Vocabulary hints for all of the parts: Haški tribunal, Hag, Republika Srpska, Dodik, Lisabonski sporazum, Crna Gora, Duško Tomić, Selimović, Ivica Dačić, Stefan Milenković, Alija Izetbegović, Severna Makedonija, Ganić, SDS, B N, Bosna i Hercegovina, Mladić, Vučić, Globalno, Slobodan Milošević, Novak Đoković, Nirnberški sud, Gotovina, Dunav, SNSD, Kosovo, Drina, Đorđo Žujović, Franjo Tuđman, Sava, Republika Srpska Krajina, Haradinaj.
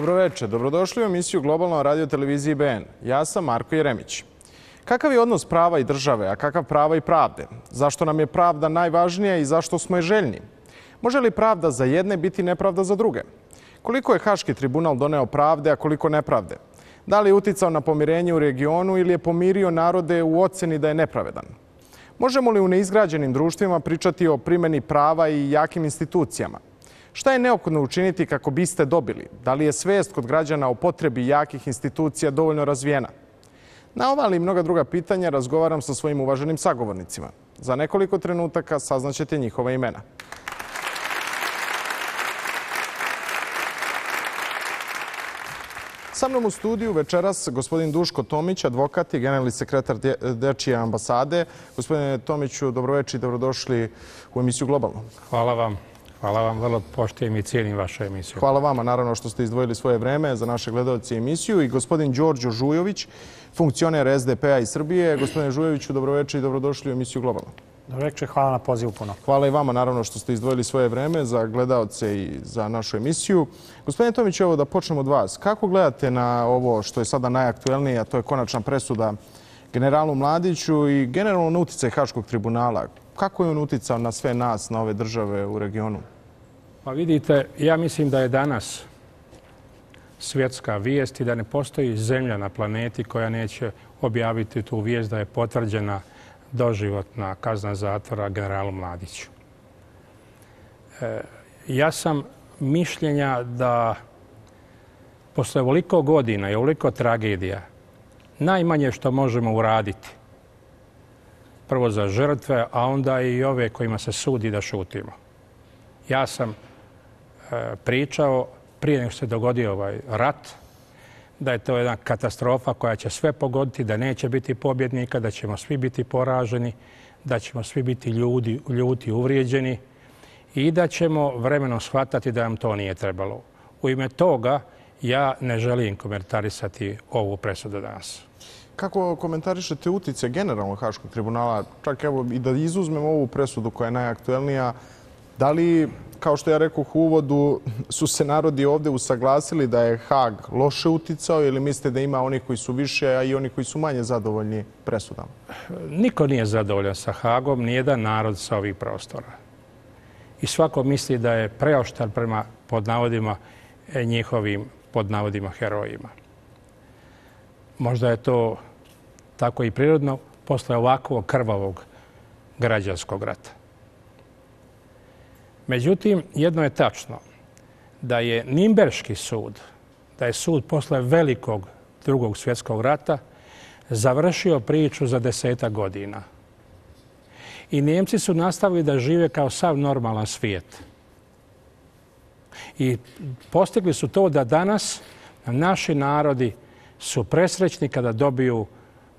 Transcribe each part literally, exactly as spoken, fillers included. Dobroveče, dobrodošli u emisiju Globalno radio televiziji B N. Ja sam Marko Jeremić. Kakav je odnos prava i države, a kakav prava i pravde? Zašto nam je pravda najvažnija i zašto smo je željni? Može li pravda za jedne biti nepravda za druge? Koliko je Haški tribunal doneo pravde, a koliko nepravde? Da li je uticao na pomirenje u regionu ili je pomirio narode u oceni da je nepravedan? Možemo li u neizgrađenim društvima pričati o primjeni prava i jakim institucijama? Šta je neophodno učiniti kako biste dobili? Da li je svijest kod građana o potrebi jakih institucija dovoljno razvijena? Na ova ali i mnoga druga pitanja razgovaram sa svojim uvaženim sagovornicima. Za nekoliko trenutaka saznaćete njihova imena. Sa mnom u studiju večeras gospodin Duško Tomić, advokat i generalni sekretar Dečije ambasade. Gospodine Tomiću, dobroveče i dobrodošli u emisiju Globalno. Hvala vam. Hvala vam, vrlo poštujem i cijenim vašu emisiju. Hvala vama, naravno, što ste izdvojili svoje vreme za naše gledalce i emisiju. I gospodin Đorđo Žujović, funkcioner S D P-a iz Srbije. Gospodine Žujoviću, dobroveče i dobrodošli u emisiju Globalno. Dobroveče, hvala na pozivu puno. Hvala i vama, naravno, što ste izdvojili svoje vreme za gledalce i za našu emisiju. Gospodine Tomić, evo da počnemo od vas. Kako gledate na ovo što je sada najaktuelnije, a to je konačna presuda generalu Mladiću i generalno na uticaj Haškog tribunala? Kako je on uticao na sve nas, na ove države u regionu? Pa vidite, ja mislim da je danas svjetska vijest i da ne postoji zemlja na planeti koja neće objaviti tu vijest da je potvrđena doživotna kazna zatvora generalu Mladiću. E, ja sam mišljenja da posle ovoliko godina i ovoliko tragedija najmanje što možemo uraditi, prvo za žrtve, a onda i ove kojima se sudi, da šutimo. Ja sam e, pričao prije nego se dogodio ovaj rat, da je to jedna katastrofa koja će sve pogoditi, da neće biti pobjednika, da ćemo svi biti poraženi, da ćemo svi biti ljudi, ljuti, uvrijeđeni i da ćemo vremenom shvatati da nam to nije trebalo. U ime toga ja ne želim komentarisati ovu presudu danas. Kako komentarišete utice generalno Haškog tribunala, čak evo i da izuzmemo ovu presudu koja je najaktuelnija, da li, kao što ja rekao u uvodu, su se narodi ovdje usaglasili da je Hag loše uticao ili mislite da ima onih koji su više, a i oni koji su manje zadovoljni presudama? Niko nije zadovoljan sa Hagom, nijedan narod sa ovih prostora. I svako misli da je preoštar prema, pod navodima, njihovim, pod navodima, herojima. Možda je to tako i prirodno posle ovakvog krvavog građanskog rata. Međutim, jedno je tačno, da je Nirnberški sud, da je sud posle velikog drugog svjetskog rata, završio priču za desetak godina. I Njemci su nastavili da žive kao sav normalan svijet. I postigli su to da danas naši narodi su presrećni kada dobiju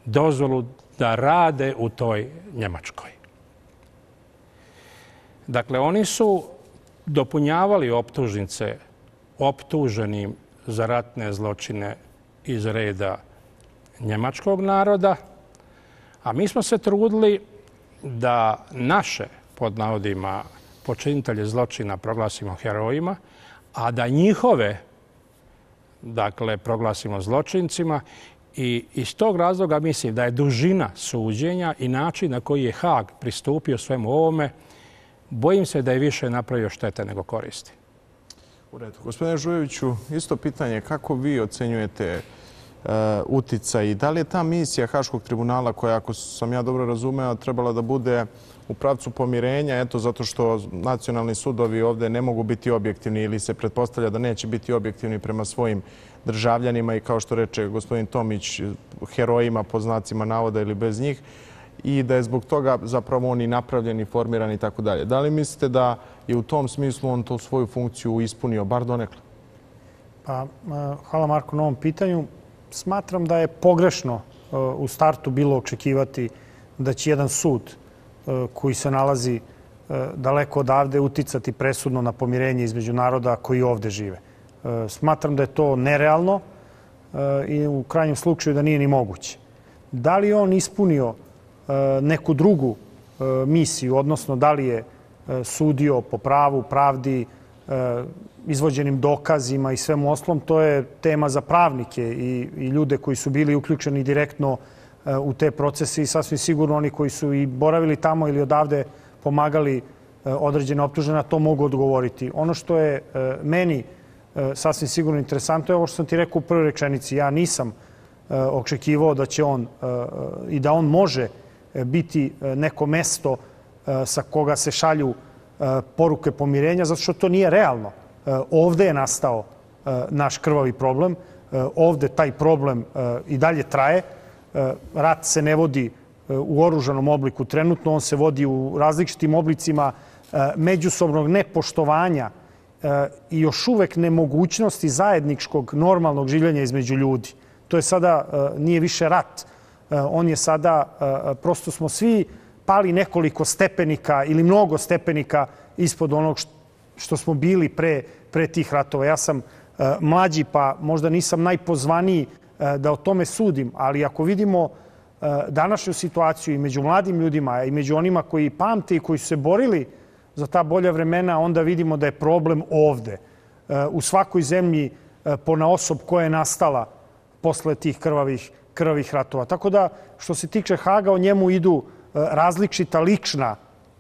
dozvolu da rade u toj Njemačkoj. Dakle, oni su dopunjavali optužnice optuženim za ratne zločine iz reda njemačkog naroda, a mi smo se trudili da naše, pod navodima, počinitelje zločina proglasimo herojima, a da njihove, dakle, proglasimo zločincima. I iz tog razloga mislim da je dužina suđenja i način na koji je Hag pristupio svemu ovome, bojim se da je više napravio štete nego koristi. U redu. Gospodine Žujoviću, isto pitanje, kako vi ocenjujete uh, uticaj i da li je ta misija Haškog tribunala koja, ako sam ja dobro razumeo, trebala da bude u pravcu pomirenja, eto, zato što nacionalni sudovi ovdje ne mogu biti objektivni ili se pretpostavlja da neće biti objektivni prema svojim državljanima i, kao što reče gospodin Tomić, herojima, po znacima navoda ili bez njih, i da je zbog toga zapravo on i napravljen i formiran i tako dalje. Da li mislite da je u tom smislu on to svoju funkciju ispunio, bar donekle? Pa, hvala Marko na ovom pitanju. Smatram da je pogrešno u startu bilo očekivati da će jedan sud koji se nalazi daleko odavde uticati presudno na pomirenje između naroda koji ovdje žive. Smatram da je to nerealno i u krajnjem slučaju da nije ni moguće. Da li je on ispunio neku drugu misiju, odnosno da li je sudio po pravu, pravdi, izvođenim dokazima i svemu oslom, to je tema za pravnike i ljude koji su bili uključeni direktno u te procese i sasvim sigurno oni koji su i boravili tamo ili odavde pomagali određene optužene, to mogu odgovoriti. Ono što je meni sasvim sigurno interesantno je ovo što sam ti rekao u prvoj rečenici. Ja nisam očekivao da će on i da on može biti neko mesto sa koga se šalju poruke pomirenja, zato što to nije realno. Ovde je nastao naš krvavi problem, ovde taj problem i dalje traje. Rat se ne vodi u oružanom obliku trenutno, on se vodi u različitim oblicima međusobnog nepoštovanja i još uvek nemogućnosti zajedničkog normalnog življenja između ljudi. To je sada, nije više rat, on je sada, prosto smo svi pali nekoliko stepenika ili mnogo stepenika ispod onog što smo bili pre, pre tih ratova. Ja sam mlađi pa možda nisam najpozvaniji da o tome sudim, ali ako vidimo današnju situaciju i među mladim ljudima i među onima koji pamte i koji su se borili za ta bolja vremena, onda vidimo da je problem ovde. U svakoj zemlji ponaosob koja je nastala posle tih krvavih, krvavih ratova. Tako da, što se tiče Haga, o njemu idu različita lična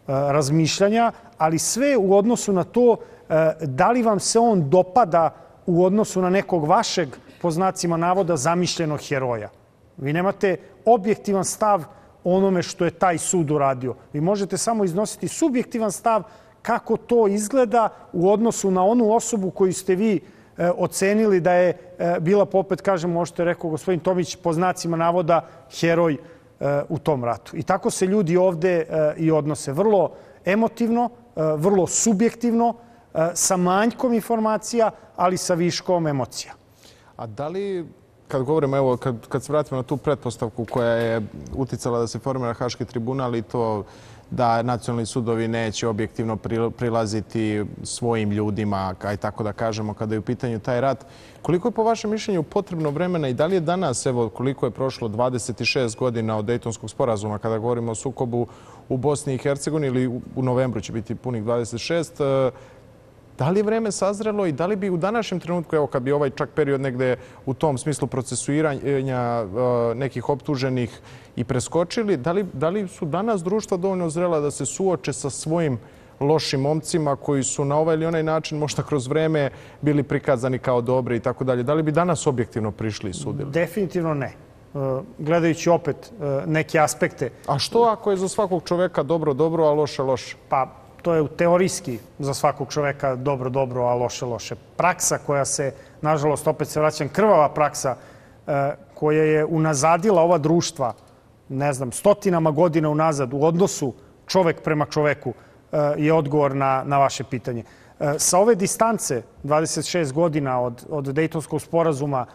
razmišljanja, ali sve u odnosu na to da li vam se on dopada u odnosu na nekog vašeg, po znacima navoda, zamišljenog heroja. Vi nemate objektivan stav onome što je taj sud uradio. Vi možete samo iznositi subjektivan stav kako to izgleda u odnosu na onu osobu koju ste vi ocenili da je bila, popet kažem, možete rekao gospodin Tomić, po znacima navoda heroj u tom ratu. I tako se ljudi ovde i odnose. Vrlo emotivno, vrlo subjektivno, sa manjkom informacija, ali sa viškom emocija. A da li, kad govorimo, evo, kad, kad se vratimo na tu pretpostavku koja je uticala da se formira Haški tribunal i to da nacionalni sudovi neće objektivno prilaziti svojim ljudima, aj tako da kažemo, kada je u pitanju taj rat, koliko je po vašem mišljenju potrebno vremena i da li je danas, evo, koliko je prošlo dvadeset šest godina od Dejtonskog sporazuma, kada govorimo o sukobu u Bosni i Hercegovini ili u novembru će biti punih dvadeset šest, da li je vreme sazrelo i da li bi u današnjem trenutku, evo kad bi ovaj čak period negde u tom smislu procesuiranja nekih optuženih i preskočili, da li, da li su danas društva dovoljno zrela da se suoče sa svojim lošim momcima koji su na ovaj ili onaj način možda kroz vreme bili prikazani kao dobri i tako dalje? Da li bi danas objektivno prišli i sudili? Definitivno ne. Gledajući opet neke aspekte. A što ako je za svakog čoveka dobro, dobro, a loše, loše? Pa, to je teorijski za svakog čoveka dobro, dobro, a loše, loše. Praksa koja se, nažalost, opet se vraćam, krvava praksa koja je unazadila ova društva, ne znam, stotinama godina unazad u odnosu čovek prema čoveku je odgovor na, na vaše pitanje. Sa ove distance, dvadeset šest godina od, od Dejtonskog sporazuma,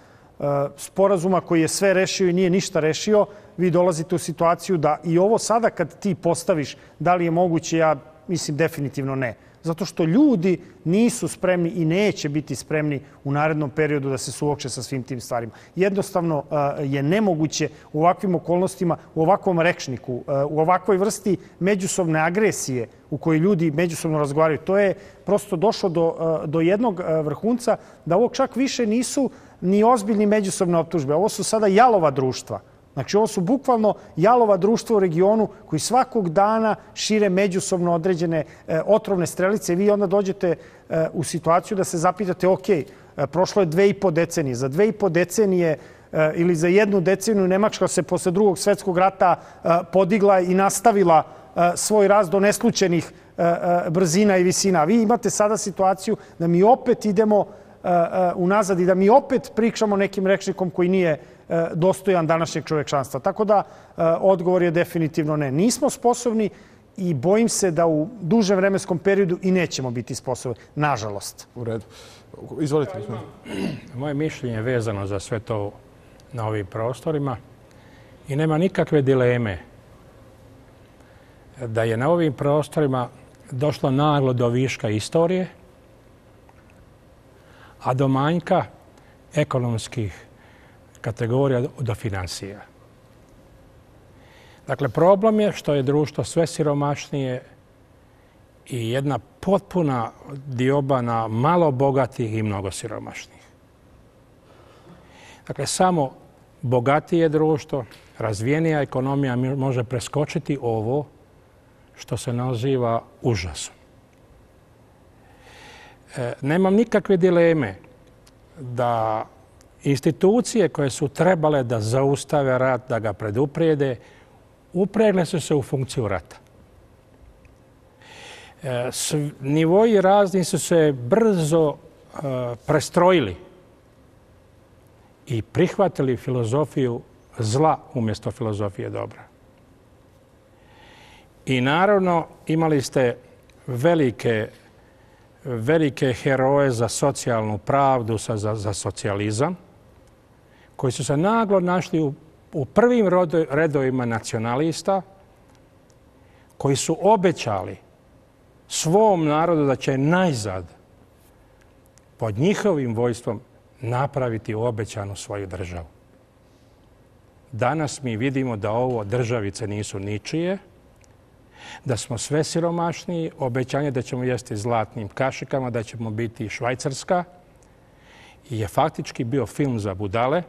sporazuma koji je sve rešio i nije ništa rešio, vi dolazite u situaciju da i ovo sada kad ti postaviš, da li je moguće, ja mislim, definitivno ne. Zato što ljudi nisu spremni i neće biti spremni u narednom periodu da se suoče sa svim tim stvarima. Jednostavno je nemoguće u ovakvim okolnostima, u ovakvom rečniku, u ovakvoj vrsti međusobne agresije u kojoj ljudi međusobno razgovaraju. To je prosto došlo do, do jednog vrhunca da ovo čak više nisu ni ozbiljni međusobne optužbe. Ovo su sada jalova društva. Znači, ovo su bukvalno jalova društva u regionu koji svakog dana šire međusobno određene otrovne strelice. Vi onda dođete u situaciju da se zapitate, ok, prošlo je dve i po decenije. Za dve i po decenije ili za jednu deceniju Nemačka se posle Drugog svjetskog rata podigla i nastavila svoj rast do neslućenih brzina i visina. Vi imate sada situaciju da mi opet idemo unazad i da mi opet pričamo nekim rečnikom koji nije dostojan današnjeg čovečanstva. Tako da, odgovor je definitivno ne. Nismo sposobni i bojim se da u dužem vremenskom periodu i nećemo biti sposobni, nažalost. U redu. Izvolite. Moje mišljenje je vezano za sve to na ovim prostorima i nema nikakve dileme da je na ovim prostorima došlo naglo do viška istorije, a do manjka ekonomskih kategorija, do financija. Dakle, problem je što je društvo sve siromašnije i jedna potpuna dioba na malo bogatih i mnogo siromašnih. Dakle, samo bogatije društvo, razvijenija ekonomija može preskočiti ovo što se naziva užasom. Nemam nikakve dileme da institucije koje su trebale da zaustave rat, da ga preduprijede, upregle su se u funkciju rata. Nivoi razni su se brzo prestrojili i prihvatili filozofiju zla umjesto filozofije dobra. I naravno imali ste velike velike heroje za socijalnu pravdu, za socijalizam, koji su se naglo našli u prvim redovima nacionalista, koji su obećali svom narodu da će najzad pod njihovim vojstvom napraviti obećanu svoju državu. Danas mi vidimo da ovo državice nisu ničije, da smo sve siromašniji, obećanje da ćemo jesti zlatnim kašikama, da ćemo biti Švajcarska, je faktički bio film za budale.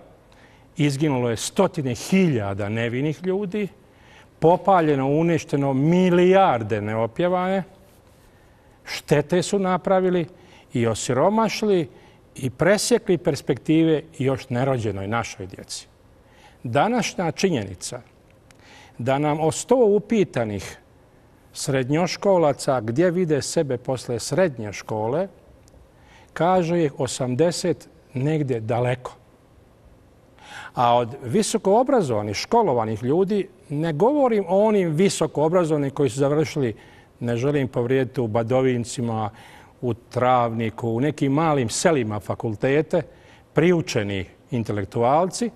Izginulo je stotine hiljada nevinih ljudi, popaljeno, uništeno milijarde neopjevane, štete su napravili i osiromašili i presjekli perspektive još nerođenoj našoj djeci. Današnja činjenica da nam o sto upitanih srednjoškolaca gdje vide sebe posle srednje škole, kaže ih osamdeset negdje daleko. A od visokoobrazovanih, školovanih ljudi, ne govorim o onim visokoobrazovanih koji su završili, ne želim povrijediti, u Badovincima, u Travniku, u nekim malim selima fakultete, priučeni intelektualci.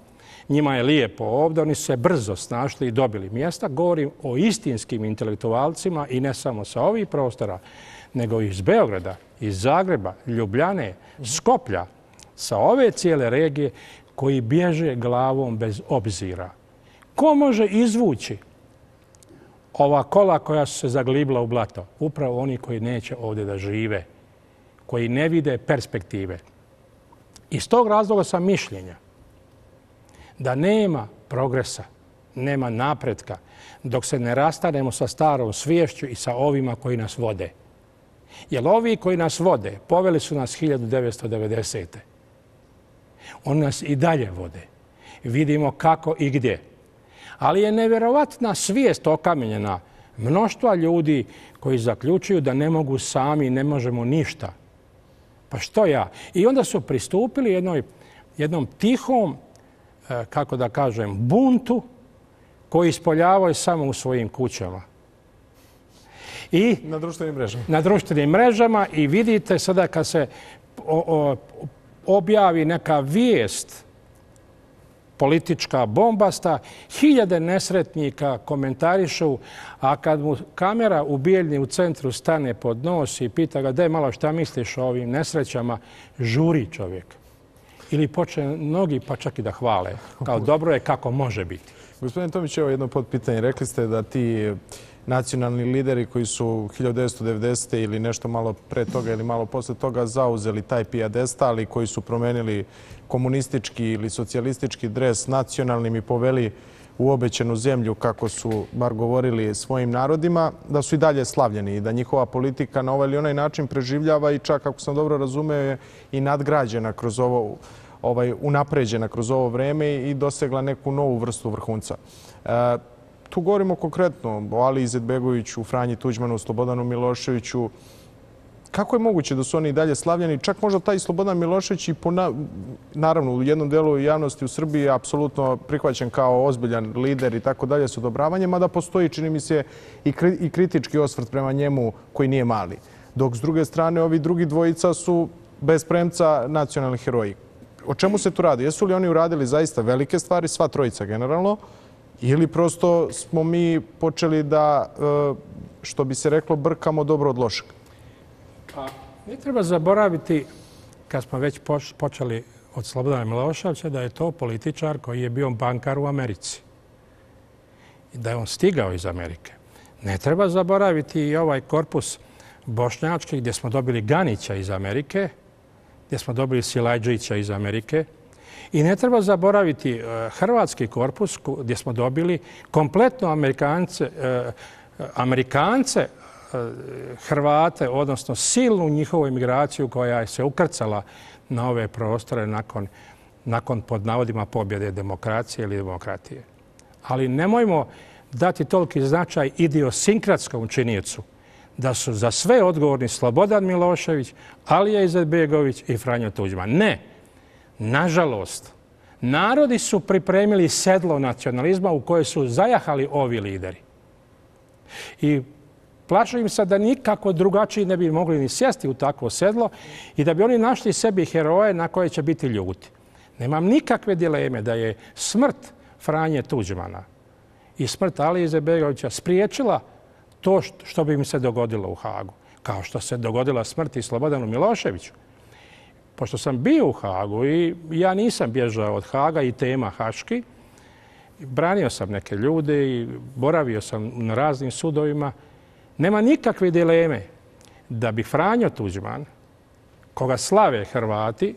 Njima je lijepo ovdje, oni su se brzo snašli i dobili mjesta. Govorim o istinskim intelektualcima i ne samo sa ovih prostora, nego iz Beograda, iz Zagreba, Ljubljane, Skoplja, sa ove cijele regije koji bježe glavom bez obzira. Ko može izvući ova kola koja su se zaglibila u blato? Upravo oni koji neće ovdje da žive, koji ne vide perspektive. Iz tog razloga sam mišljenja da nema progresa, nema napretka dok se ne rastanemo sa starom sviješću i sa ovima koji nas vode. Jer ovi koji nas vode poveli su nas hiljadu devetsto devedesete. Oni nas i dalje vode. Vidimo kako i gdje. Ali je nevjerovatna svijest okamenjena mnoštva ljudi koji zaključuju da ne mogu sami, ne možemo ništa. Pa što ja? I onda su pristupili jednoj, jednom tihom, kako da kažem, buntu koji ispoljavaju samo u svojim kućama. I na društvenim mrežama. Na društvenim mrežama i vidite sada kad se objavi neka vijest politička bombasta, hiljade nesretnika komentarišu, a kad mu kamera u Bijeljni u centru stane pod nos i pita ga, daj malo šta misliš o ovim nesrećama, žuri čovjek. Ili počne mnogi pa čak i da hvale. Kao dobro je kako može biti. Gospodine Tomić, evo jedno potpitanje. Rekli ste da ti nacionalni lideri koji su hiljadu devetsto devedesete. ili nešto malo pre toga ili malo posle toga zauzeli taj pijedestal i koji su promenili komunistički ili socijalistički dres nacionalnim i poveli u obećenu zemlju, kako su bar govorili svojim narodima, da su i dalje slavljeni i da njihova politika na ovaj ili onaj način preživljava i čak, ako sam dobro razumeo, je i nadgrađena kroz ovo, ovaj, unapređena kroz ovo vreme i dosegla neku novu vrstu vrhunca. E, tu govorimo konkretno o Aliji Izetbegoviću, Franji Tuđmanu, Slobodanu Miloševiću. Kako je moguće da su oni i dalje slavljeni? Čak možda taj Slobodan Milošević i, naravno, u jednom delu javnosti u Srbiji je apsolutno prihvaćen kao ozbiljan lider i tako dalje s odobravanjem, a da postoji, čini mi se, i kritički osvrt prema njemu koji nije mali. Dok, s druge strane, ovi drugi dvojica su bez premca nacionalni heroji. O čemu se tu radi? Jesu li oni uradili zaista velike stvari, sva trojica generalno, ili prosto smo mi počeli da, što bi se reklo, brkamo dobro od lošeg? Pa ne treba zaboraviti, kad smo već počeli od Slobodana Miloševića, da je to političar koji je bio bankar u Americi i da je on stigao iz Amerike. Ne treba zaboraviti i ovaj korpus bošnjačke, gdje smo dobili Ganića iz Amerike, gdje smo dobili Silajdžića iz Amerike. I ne treba zaboraviti hrvatski korpus gdje smo dobili kompletno Amerikance, Amerikance Hrvate, odnosno silnu njihovu imigraciju koja se ukrcala na ove prostore nakon, nakon pod navodima pobjede demokracije ili demokratije. Ali nemojmo dati toliki značaj idiosinkratskom činjenicu da su za sve odgovorni Slobodan Milošević, Alija Izetbegović i Franjo Tuđman. Ne. Nažalost, narodi su pripremili sedlo nacionalizma u koje su zajahali ovi lideri. I plašim se da nikako drugačiji ne bi mogli ni sjesti u takvo sedlo i da bi oni našli sebi heroje na koje će biti ljuti. Nemam nikakve dileme da je smrt Franje Tuđmana i smrt Alije Izetbegovića spriječila to što bi im se dogodilo u Hagu, kao što se dogodila smrt i Slobodanu Miloševiću. Pošto sam bio u Hagu i ja nisam bježao od Haga i tema haški, branio sam neke ljude i boravio sam na raznim sudovima. Nema nikakve dileme da bi Franjo Tuđman, koga slave Hrvati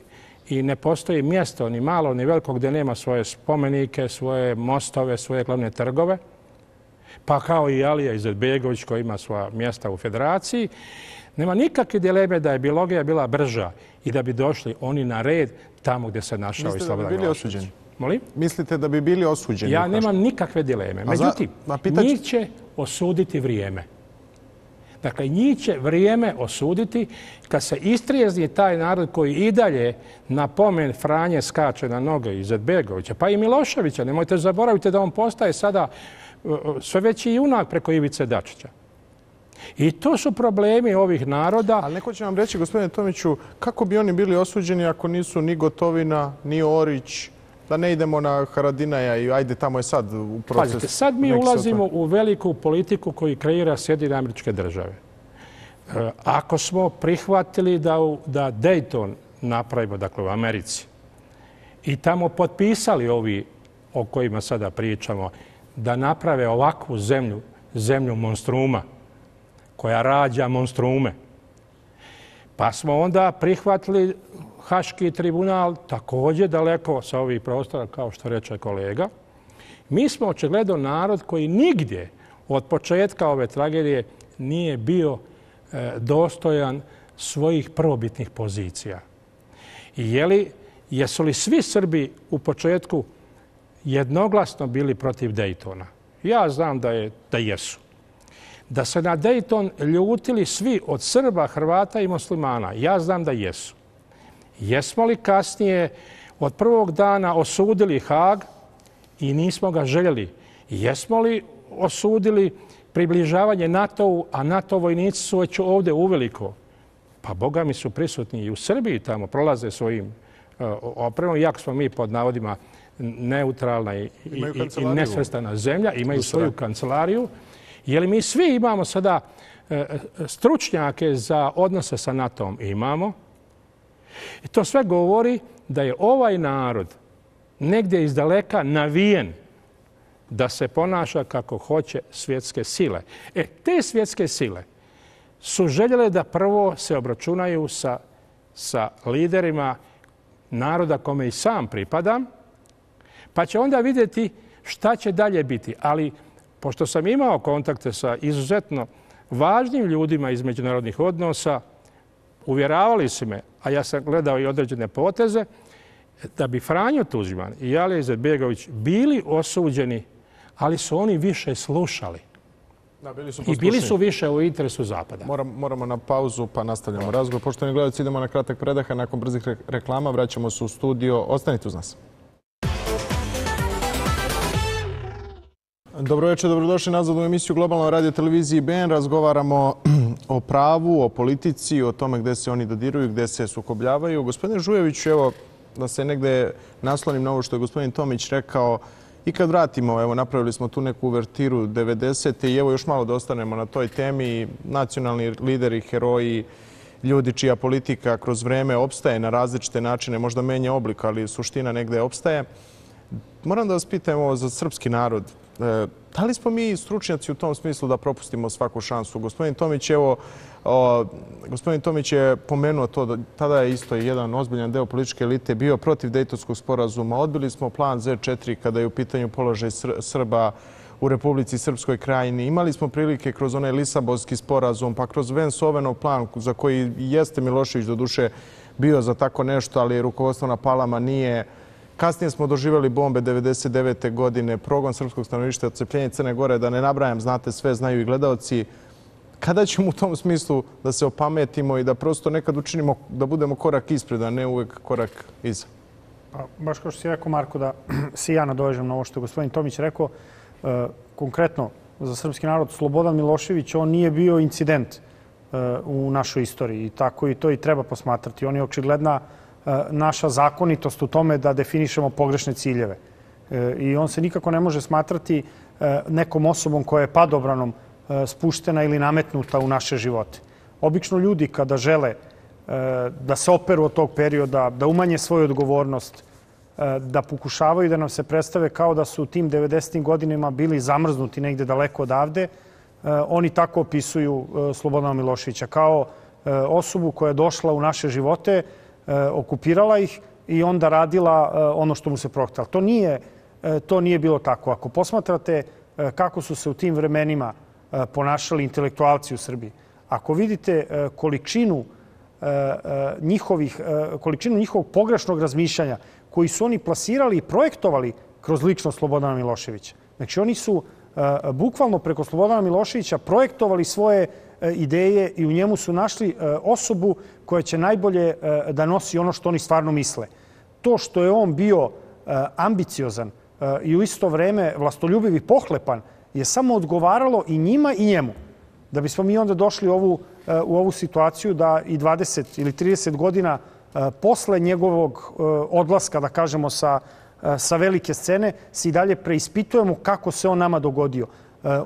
i ne postoji mjesto ni malo ni veliko gdje nema svoje spomenike, svoje mostove, svoje glavne trgove, pa kao i Alija Izetbegović koji ima svoja mjesta u Federaciji, nema nikakve dileme da je biologija bila brža i da bi došli oni na red tamo gdje se našao i Slobodan Milošević. Molim? Mislite da bi bili osuđeni? Ja nemam nikakve dileme. Međutim, njih će osuditi vrijeme. Dakle, njih će vrijeme osuditi kad se istrijezni taj narod koji i dalje na pomen Franje skače na noge Izetbegovića, pa i Miloševića. Nemojte zaboraviti da on postaje sada sve veći junak preko Ivice Dačića. I to su problemi ovih naroda. Ali neko će vam reći, gospodine Tomiću, kako bi oni bili osuđeni ako nisu ni Gotovina, ni Orić, da ne idemo na Haradinaja i ajde tamo je sad u proces. Pazite, sad mi ulazimo u veliku politiku koju kreira Sjedinjene Američke Države. E, ako smo prihvatili da, u, da Dejton napravimo, dakle u Americi, i tamo potpisali ovi o kojima sada pričamo, da naprave ovakvu zemlju, zemlju monstruma, koja rađa monstrume. Pa smo onda prihvatili Haški tribunal, također daleko sa ovih prostora, kao što reče kolega. Mi smo očigledno narod koji nigdje od početka ove tragedije nije bio dostojan svojih prvobitnih pozicija. Je li, jesu li svi Srbi u početku jednoglasno bili protiv Dejtona? Ja znam da, je, da jesu. Da se na Dejton ljutili svi od Srba, Hrvata i muslimana. Ja znam da jesu. Jesmo li kasnije od prvog dana osudili Hag i nismo ga željeli? Jesmo li osudili približavanje NATO-u, a NATO vojnici su već ovdje uveliko? Pa Boga mi su prisutni i u Srbiji tamo, prolaze svojim opremom, iako smo mi pod navodima neutralna i, i, i nesvrstana zemlja, imaju svoju kancelariju. Jer mi svi imamo sada stručnjake za odnose sa NATO-om? Imamo. I to sve govori da je ovaj narod negdje iz daleka navijen da se ponaša kako hoće svjetske sile. E, te svjetske sile su željele da prvo se obračunaju sa, sa liderima naroda kome i sam pripadam, pa će onda vidjeti šta će dalje biti. Ali pošto sam imao kontakte sa izuzetno važnim ljudima iz međunarodnih odnosa, uvjeravali su me, a ja sam gledao i određene poteze, da bi Franjo Tuđman i Alija Izetbegović bili osuđeni, ali su oni više slušali. Da, bili su I bili su više u interesu Zapada. Moram, moramo na pauzu pa nastavljamo razgovor. Poštovani gledalci, idemo na kratak predah, a nakon brzih reklama vraćamo se u studio. Ostanite uz nas. Dobro večer, dobrodošli nazad u emisiju Globalno radio televiziji B N. Razgovaramo o pravu, o politici, o tome gdje se oni dodiruju, gdje se sukobljavaju. Gospodine Žujoviću, evo da se negdje naslonim na ovo što je gospodin Tomić rekao, i kad vratimo, evo napravili smo tu neku uvertiru devedesete i evo još malo da ostanemo na toj temi, nacionalni lideri, heroji, ljudi čija politika kroz vreme opstaje na različite načine, možda menja oblik, ali suština negdje opstaje. Moram da vas pitam ovo za srpski narod. Da li smo mi stručnjaci u tom smislu da propustimo svaku šansu? Gospodin Tomić, evo, o, gospodin Tomić je pomenuo to da tada je isto jedan ozbiljan deo političke elite bio protiv Dejtonskog sporazuma. Odbili smo plan zet četiri kada je u pitanju položaj Srba u Republici Srpskoj Krajini. Imali smo prilike kroz onaj Lisabonski sporazum, pa kroz Vens-Ovenov plan, za koji jeste Milošević doduše bio za tako nešto, ali rukovodstvo na Palama nije. Kasnije smo doživjeli bombe devedeset devete godine, progon srpskog stanovništva, odcepljenje Crne Gore, da ne nabrajam, znate sve, znaju i gledalci. Kada ćemo u tom smislu da se opametimo i da prosto nekad učinimo da budemo korak ispred, a ne uvek korak iza? Pa, baš kao što si rekao, Marko, da si ja nadovežem na ovo što je gospodin Tomić rekao, e, konkretno za srpski narod, Slobodan Milošević, on nije bio incident e, u našoj istoriji i tako i to i treba posmatrati. On je očigledna naša zakonitost u tome da definišemo pogrešne ciljeve. I on se nikako ne može smatrati nekom osobom koja je padobranom spuštena ili nametnuta u naše živote. Obično ljudi kada žele da se operu od tog perioda, da umanje svoju odgovornost, da pokušavaju da nam se predstave kao da su u tim devedesetim godinama bili zamrznuti negde daleko odavde, oni tako opisuju Slobodana Miloševića kao osobu koja je došla u naše živote, okupirala ih i onda radila ono što mu se prohtalo. To nije, to nije bilo tako. Ako posmatrate kako su se u tim vremenima ponašali intelektualci u Srbiji, ako vidite količinu njihovih, količinu njihovog pogrešnog razmišljanja koji su oni plasirali i projektovali kroz ličnost Slobodana Miloševića. Znači oni su bukvalno preko Slobodana Miloševića projektovali svoje ideje i u njemu su našli osobu koja će najbolje da nosi ono što oni stvarno misle. To što je on bio ambiciozan i u isto vreme vlastoljubiv i pohlepan je samo odgovaralo i njima i njemu. Da bismo mi onda došli ovu, u ovu situaciju da i dvadeset ili trideset godina posle njegovog odlaska, da kažemo, sa, sa velike scene, se i dalje preispitujemo kako se on nama dogodio.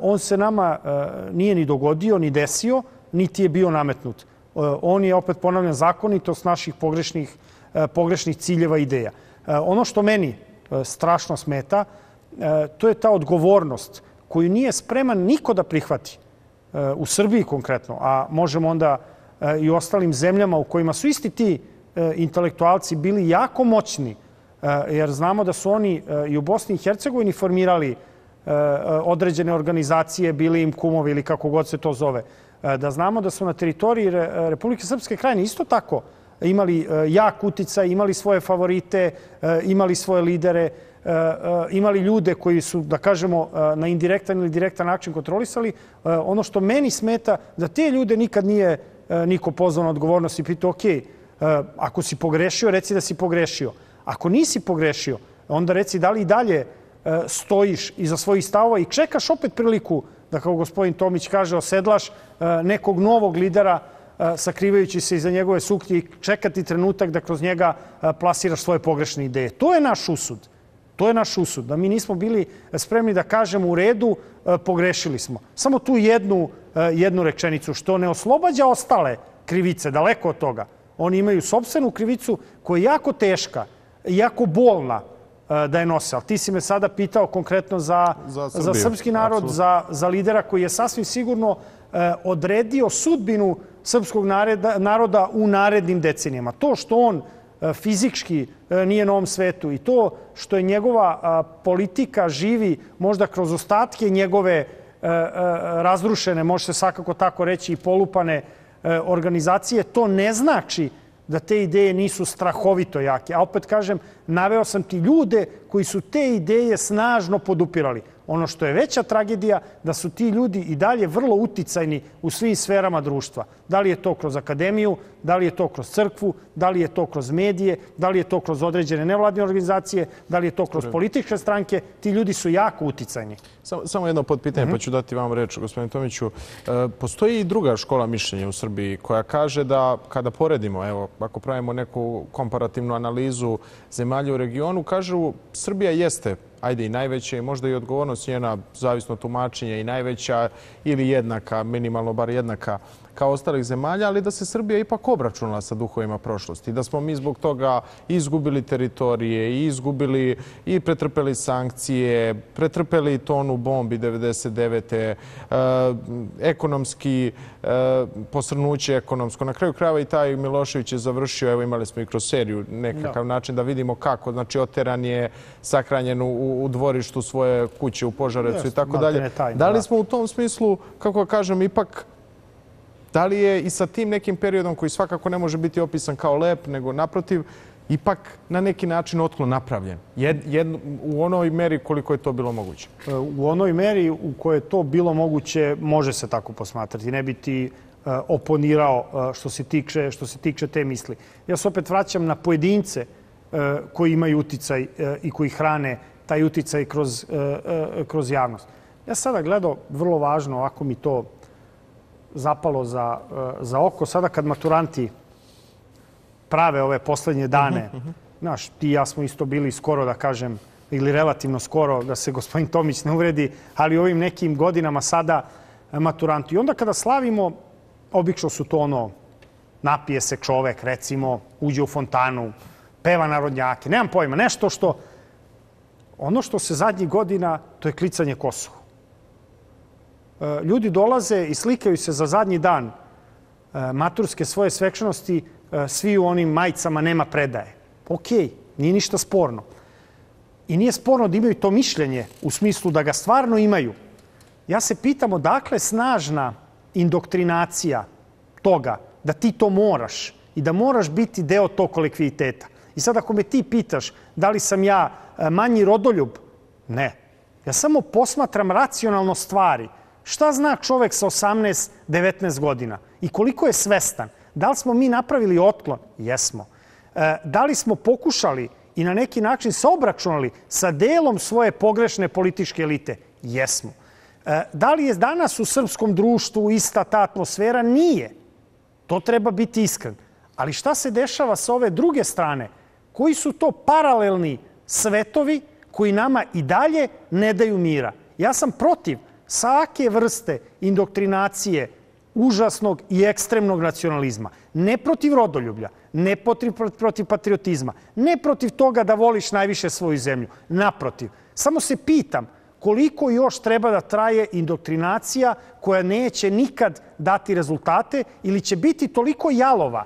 On se nama nije ni dogodio, ni desio, niti je bio nametnut. On je, opet ponavljam, zakonitost naših pogrešnih, pogrešnih ciljeva i ideja. Ono što meni strašno smeta, to je ta odgovornost koju nije spreman niko da prihvati. U Srbiji konkretno, a možemo onda i u ostalim zemljama u kojima su isti ti intelektualci bili jako moćni, jer znamo da su oni i u Bosni i Hercegovini formirali određene organizacije, bili im kumovi ili kako god se to zove. Da znamo da su na teritoriji Republike Srpske Krajine isto tako imali jak uticaj, imali svoje favorite, imali svoje lidere, imali ljude koji su, da kažemo, na indirektan ili direktan način kontrolisali. Ono što meni smeta, da te ljude nikad nije niko pozvao na odgovornost i pitao, ok, ako si pogrešio, reci da si pogrešio. Ako nisi pogrešio, onda reci da li i dalje stojiš iza svojih stavova i čekaš opet priliku da, kao gospodin Tomić kaže, osedlaš nekog novog lidera sakrivajući se iza njegove suknje i čekati trenutak da kroz njega plasiraš svoje pogrešne ideje. To je naš usud. To je naš usud. Da mi nismo bili spremni da kažemo u redu, pogrešili smo. Samo tu jednu, jednu rečenicu, što ne oslobađa ostale krivice, daleko od toga. Oni imaju sopstvenu krivicu koja je jako teška, jako bolna da je nose. Ali ti si me sada pitao konkretno za, za, za srpski narod, za, za lidera koji je sasvim sigurno odredio sudbinu srpskog nareda, naroda u narednim decenijama. To što on fizički nije na ovom svetu i to što je njegova politika živi možda kroz ostatke njegove razrušene, može se svakako tako reći, i polupane organizacije, to ne znači da te ideje nisu strahovito jake. A opet kažem, naveo sam ti ljude koji su te ideje snažno podupirali. Ono što je veća tragedija, da su ti ljudi i dalje vrlo uticajni u svim sferama društva. Da li je to kroz akademiju, da li je to kroz crkvu, da li je to kroz medije, da li je to kroz određene nevladine organizacije, da li je to kroz političke stranke. Ti ljudi su jako uticajni. Samo, samo jedno potpitanje, mm-hmm. pa ću dati vam reč, gospodine Tomiću. E, postoji i druga škola mišljenja u Srbiji koja kaže da kada poredimo, evo, ako pravimo neku komparativnu analizu zemalja u regionu, kažu Srbija jeste, ajde, i najveća i možda i odgovornost njena, zavisno tumačenje, i najveća ili jednaka, minimalno bar jednaka kao ostalih zemalja, ali da se Srbija ipak tako obračunala sa duhovima prošlosti. Da smo mi zbog toga izgubili teritorije, izgubili i pretrpeli sankcije, pretrpeli tonu bombi devedeset devete. Ekonomski posrnuće ekonomsko. Na kraju krajeva i taj Milošević je završio, evo imali smo i kroz seriju nekakav način da vidimo kako. Znači oteran je, sahranjen u dvorištu svoje kuće u Požarevcu i tako dalje. Da li smo u tom smislu, kako kažem, ipak da li je i sa tim nekim periodom koji svakako ne može biti opisan kao lep, nego naprotiv, ipak na neki način otklon napravljen. Jed, jed, u onoj meri koliko je to bilo moguće? U onoj meri u kojoj je to bilo moguće može se tako posmatrati. Ne bi ti uh, oponirao uh, što se tiče, što se tiče te misli. Ja se opet vraćam na pojedince uh, koji imaju uticaj uh, i koji hrane taj uticaj kroz, uh, uh, kroz javnost. Ja sada gledao vrlo važno, ako mi to zapalo za, uh, za oko, sada kad maturanti prave ove poslednje dane. Uh-huh, uh-huh. Znaš, ti i ja smo isto bili skoro, da kažem, ili relativno skoro, da se gospodin Tomić ne uvredi, ali u ovim nekim godinama sada maturanti. I onda kada slavimo, obično su to ono, napije se čovek, recimo, uđe u fontanu, peva narodnjake, nemam pojma, nešto što... Ono što se zadnjih godina, to je klicanje Kosova. Ljudi dolaze i slikaju se za zadnji dan maturske svoje svečanosti, svi u onim majicama nema predaje. Okej, nije ništa sporno. I nije sporno da imaju to mišljenje u smislu da ga stvarno imaju. Ja se pitam odakle snažna indoktrinacija toga da ti to moraš i da moraš biti deo tog kolektiviteta. I sad ako me ti pitaš da li sam ja manji rodoljub, ne. Ja samo posmatram racionalno stvari. Šta zna čovek sa osamnaest, devetnaest godina i koliko je svestan? Da li smo mi napravili otklon? Jesmo. Da li smo pokušali i na neki način se obračunali sa delom svoje pogrešne političke elite? Jesmo. Da li je danas u srpskom društvu ista ta atmosfera? Nije. To treba biti iskren. Ali šta se dešava sa ove druge strane? Koji su to paralelni svetovi koji nama i dalje ne daju mira? Ja sam protiv svake vrste indoktrinacije užasnog i ekstremnog nacionalizma. Ne protiv rodoljublja, ne protiv patriotizma, ne protiv toga da voliš najviše svoju zemlju. Naprotiv. Samo se pitam koliko još treba da traje indoktrinacija koja neće nikad dati rezultate ili će biti toliko jalova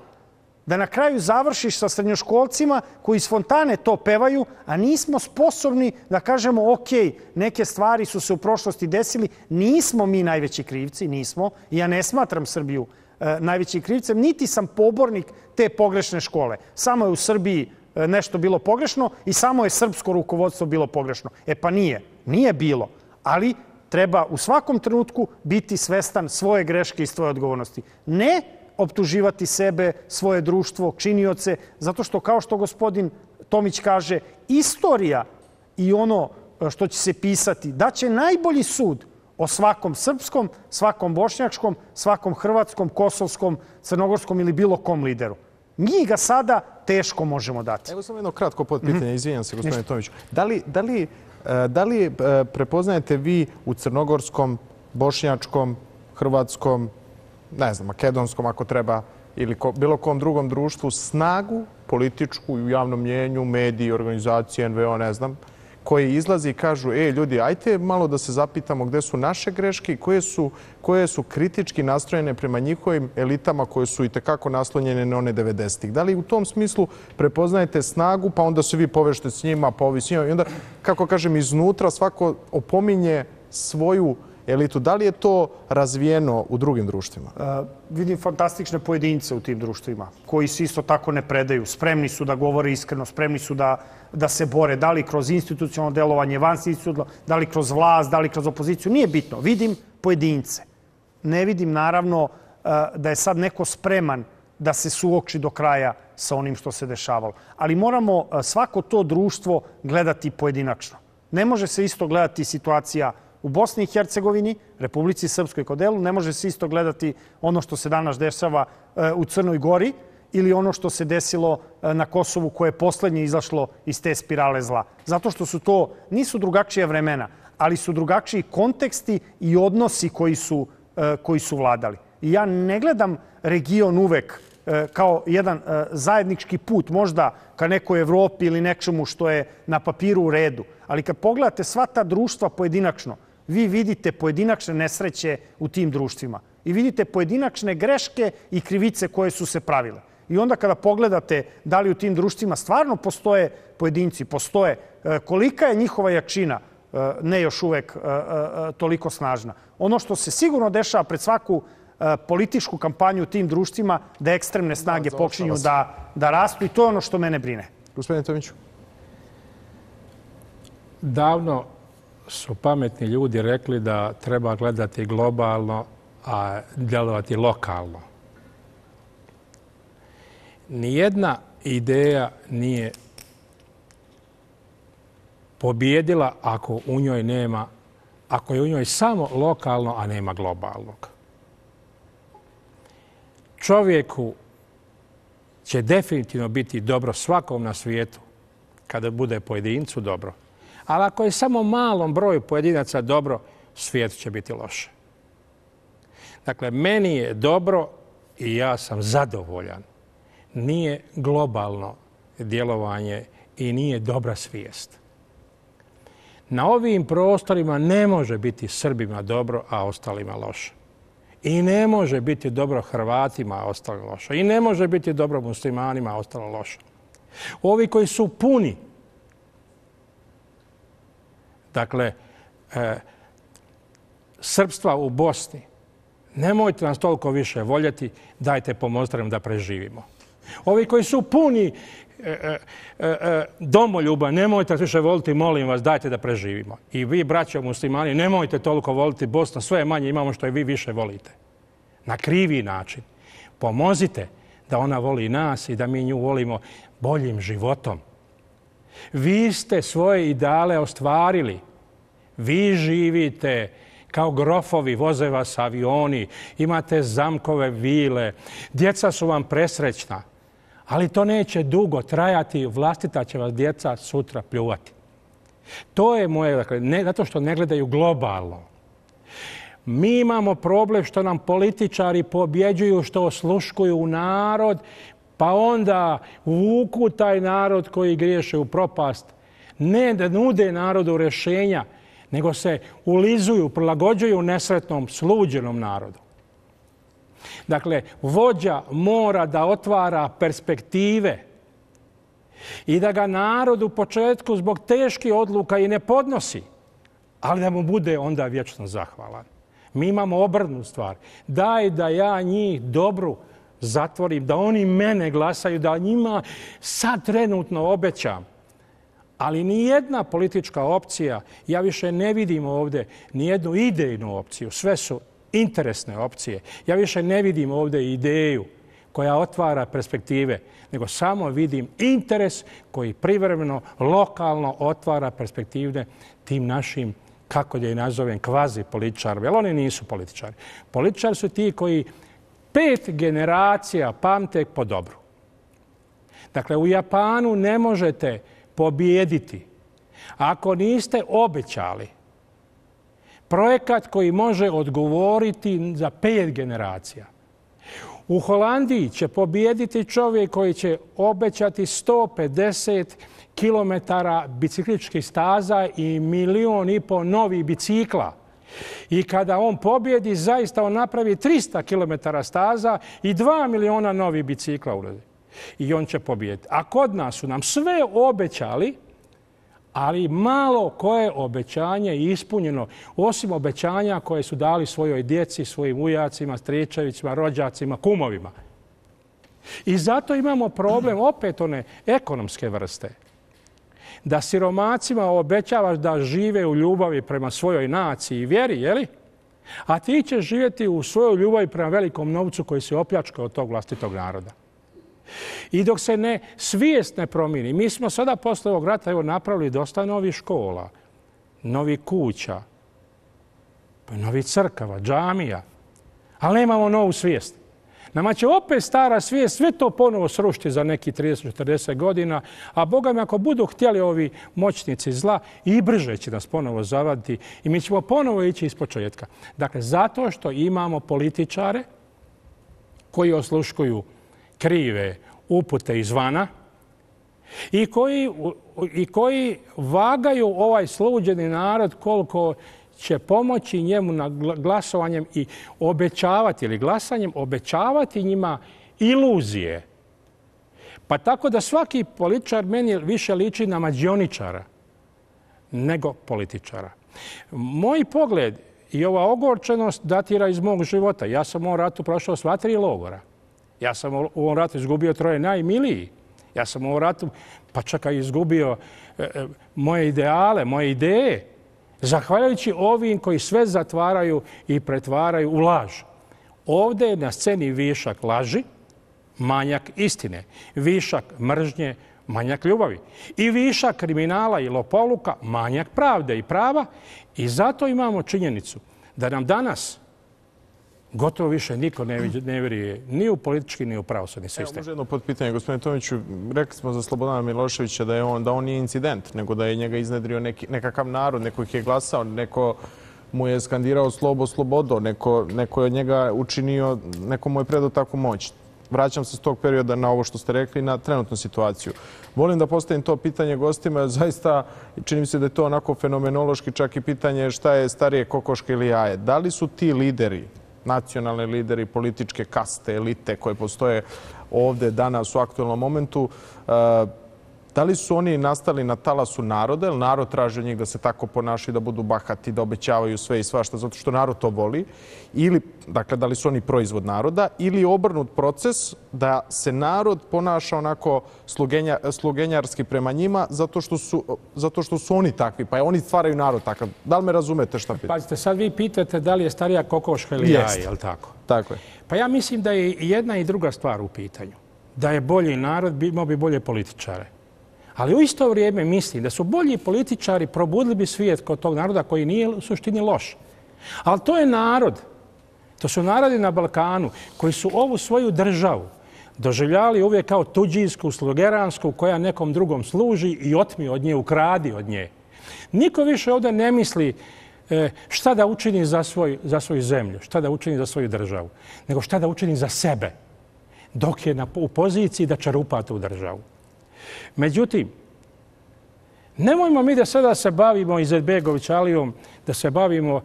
da na kraju završiš sa srednjoškolcima koji iz fontane to pevaju, a nismo sposobni da kažemo ok, neke stvari su se u prošlosti desili, nismo mi najveći krivci, nismo. Ja ne smatram Srbiju e, najvećim krivcem, niti sam pobornik te pogrešne škole. Samo je u Srbiji e, nešto bilo pogrešno i samo je srpsko rukovodstvo bilo pogrešno. E pa nije, nije bilo, ali treba u svakom trenutku biti svestan svoje greške i svoje odgovornosti. Ne optuživati sebe, svoje društvo, činioce, zato što, kao što gospodin Tomić kaže, istorija i ono što će se pisati, da će najbolji sud o svakom srpskom, svakom bošnjačkom, svakom hrvatskom, kosovskom, crnogorskom ili bilo kom lideru. Mi ga sada teško možemo dati. Evo samo jedno kratko potpitanje, mm-hmm. izvinjam se gospodine Tomiću. Da li, da li, da li prepoznajete vi u crnogorskom, bošnjačkom, hrvatskom, ne znam, makedonskom ako treba, ili ko, bilo kom drugom društvu, snagu političku i u javnom mnjenju, mediji, organizacije, en ve o, ne znam, koji izlazi i kažu, e, ljudi, ajte malo da se zapitamo gde su naše greške i koje su, koje su kritički nastrojene prema njihovim elitama koje su i tekako naslonjene na one devedesetih. Da li u tom smislu prepoznajete snagu, pa onda se vi povežete s njima, pa ovi s njima, i onda, kako kažem, iznutra svako opominje svoju elitu. Da li je to razvijeno u drugim društvima? E, vidim fantastične pojedince u tim društvima koji se isto tako ne predaju. Spremni su da govore iskreno, spremni su da, da se bore. Da li kroz institucionalno delovanje, van institucionalno, da li kroz vlast, da li kroz opoziciju. Nije bitno. Vidim pojedince. Ne vidim naravno da je sad neko spreman da se suoči do kraja sa onim što se dešavalo. Ali moramo svako to društvo gledati pojedinačno. Ne može se isto gledati situacija u Bosni i Hercegovini, Republici Srpskoj kao delu, ne može se isto gledati ono što se danas dešava u Crnoj Gori ili ono što se desilo na Kosovu koje je poslednje izašlo iz te spirale zla. Zato što su to, nisu drugačije vremena, ali su drugačiji konteksti i odnosi koji su, koji su vladali. I ja ne gledam region uvek kao jedan zajednički put, možda ka nekoj Evropi ili nečemu što je na papiru u redu. Ali kad pogledate sva ta društva pojedinačno, vi vidite pojedinačne nesreće u tim društvima i vidite pojedinačne greške i krivice koje su se pravile. I onda kada pogledate da li u tim društvima stvarno postoje pojedinci, postoje, kolika je njihova jačina, ne još uvek toliko snažna. Ono što se sigurno dešava pred svaku političku kampanju u tim društvima, da ekstremne snage počinju da rastu, i to je ono što mene brine. Gospodine Tomiću. Davno su pametni ljudi rekli da treba gledati globalno, a djelovati lokalno. Nijedna ideja nije pobjedila ako u njoj nema, ako je u njoj samo lokalno, a nema globalnog. Čovjeku će definitivno biti dobro svakom na svijetu kada bude pojedincu dobro. Ali ako je samo malom broju pojedinaca dobro, svijet će biti loše. Dakle, meni je dobro i ja sam zadovoljan. Nije globalno djelovanje i nije dobra svijest. Na ovim prostorima ne može biti Srbima dobro, a ostalima loše. I ne može biti dobro Hrvatima, a ostalima loše. I ne može biti dobro muslimanima, a ostalima loše. Ovi koji su puni. Dakle, srpstva u Bosni, nemojte nas toliko više voljeti, dajte pomozite nam da preživimo. Ovi koji su puni domoljuba, nemojte nas više voliti, molim vas, dajte da preživimo. I vi, braćo muslimani, nemojte toliko voliti Bosnu, sve manje imamo što i vi više volite. Na krivi način. Pomozite da ona voli nas i da mi nju volimo boljim životom. Vi ste svoje ideale ostvarili. Vi živite kao grofovi, voze vas avioni, imate zamkove vile, djeca su vam presrećna, ali to neće dugo trajati, vlastita će vas djeca sutra pljuvati. To je moje, dakle, ne, zato što ne gledaju globalno. Mi imamo problem što nam političari pobjeđuju, što osluškuju narod, pa onda vuku taj narod koji griješe u propast. Ne da nude narodu rješenja, nego se ulizuju, prilagođuju nesretnom, sluđenom narodu. Dakle, vođa mora da otvara perspektive i da ga narod u početku zbog teških odluka i ne podnosi, ali da mu bude onda vječno zahvalan. Mi imamo obrnu stvar. Daj da ja njih dobru zatvorim, da oni mene glasaju, da njima sad trenutno obećam. Ali nijedna politička opcija, ja više ne vidim ovdje nijednu idejnu opciju, sve su interesne opcije. Ja više ne vidim ovdje ideju koja otvara perspektive, nego samo vidim interes koji privremeno, lokalno otvara perspektive tim našim, kako da je nazovem, kvazi političarima. Jer oni nisu političari. Političari su ti koji pet generacija pamte po dobru. Dakle, u Japanu ne možete pobjediti ako niste obećali projekat koji može odgovoriti za pet generacija. U Holandiji će pobjediti čovjek koji će obećati sto pedeset kilometara bicikličkih staza i milion i po novih bicikla. I kada on pobjedi, zaista on napravi tristo kilometara staza i dva miliona novih bicikla uradi. I on će pobjediti. A kod nas su nam sve obećali, ali malo koje obećanje je ispunjeno, osim obećanja koje su dali svojoj djeci, svojim ujacima, stričevicima, rođacima, kumovima. I zato imamo problem opet one ekonomske vrste. Da siromacima obećavaš da žive u ljubavi prema svojoj naciji i vjeri, je li? A ti ćeš živjeti u svojoj ljubavi prema velikom novcu koji se opljačka od tog vlastitog naroda. I dok se ne svijest ne promijeni, mi smo sada posle ovog rata evo, napravili dosta novih škola, novih kuća, novih crkava, džamija, ali nemamo novu svijest. Nama će opet stara svijest sve to ponovo srušiti za neki trideset do četrdeset godina, a Boga mi ako budu htjeli ovi moćnici zla, i brže će nas ponovo zavaditi i mi ćemo ponovo ići iz početka. Dakle, zato što imamo političare koji osluškuju krive upute izvana i koji vagaju ovaj sluđeni narod koliko će pomoći njemu glasovanjem i obećavati ili glasanjem, obećavati njima iluzije. Pa tako da svaki političar meni više liči na mađioničara nego političara. Moj pogled i ova ogorčenost datira iz mog života. Ja sam u ovom ratu prošao sva tri logora. Ja sam u ovom ratu izgubio troje najmiliji. Ja sam u ovom ratu pa čak i izgubio moje ideale, moje ideje, zahvaljujući ovim koji sve zatvaraju i pretvaraju u laž. Ovdje je na sceni višak laži, manjak istine, višak mržnje, manjak ljubavi i višak kriminala i lopovluka, manjak pravde i prava. I zato imamo činjenicu da nam danas gotovo više niko ne vjeruje ni u politički, ni u pravosudni sistem. Evo, može jedno potpitanje, gospodine Tomiću. Rekli smo za Slobodana Miloševića da je on, da on nije incident, nego da je njega iznedrio neki, nekakav narod, neko ih je glasao, neko mu je skandirao slobo, slobodo, neko, neko je od njega učinio, neko mu je predao takvu moć. Vraćam se s tog perioda na ovo što ste rekli, na trenutnu situaciju. Volim da postavim to pitanje gostima. Zaista, čini mi se da je to onako fenomenološki, čak i pitanje šta je starije, kokoške ili jaje. Da li su ti lideri, nacionalni lideri, političke kaste, elite koje postoje ovdje danas u aktualnom momentu, da li su oni nastali na talasu naroda? Jer narod traži od njih da se tako ponašaju, da budu bahati, da obećavaju sve i svašta zato što narod to voli. Ili, dakle, da li su oni proizvod naroda? Ili obrnut proces da se narod ponaša onako slugenjarski prema njima zato što su, zato što su oni takvi, pa oni stvaraju narod takav. Da li me razumete šta pitam? Pazite, sad vi pitate da li je starija kokoška ili jaje, je li tako? Tako je. Pa ja mislim da je jedna i druga stvar u pitanju. Da je bolji narod, imao bi bolje političare. Ali u isto vrijeme mislim da su bolji političari probudili bi svijet kod tog naroda koji nije u suštini loš. Ali to je narod, to su narodi na Balkanu koji su ovu svoju državu doživljali uvijek kao tuđinsku, slugeransku koja nekom drugom služi i otmi od nje, ukradi od nje. Niko više ovdje ne misli šta da učini za, svoj, za svoju zemlju, šta da učini za svoju državu, nego šta da učini za sebe dok je na, u poziciji da čarupa tu državu. Međutim, nemojmo mi da sada se bavimo Izetbegović Alijom, da se bavimo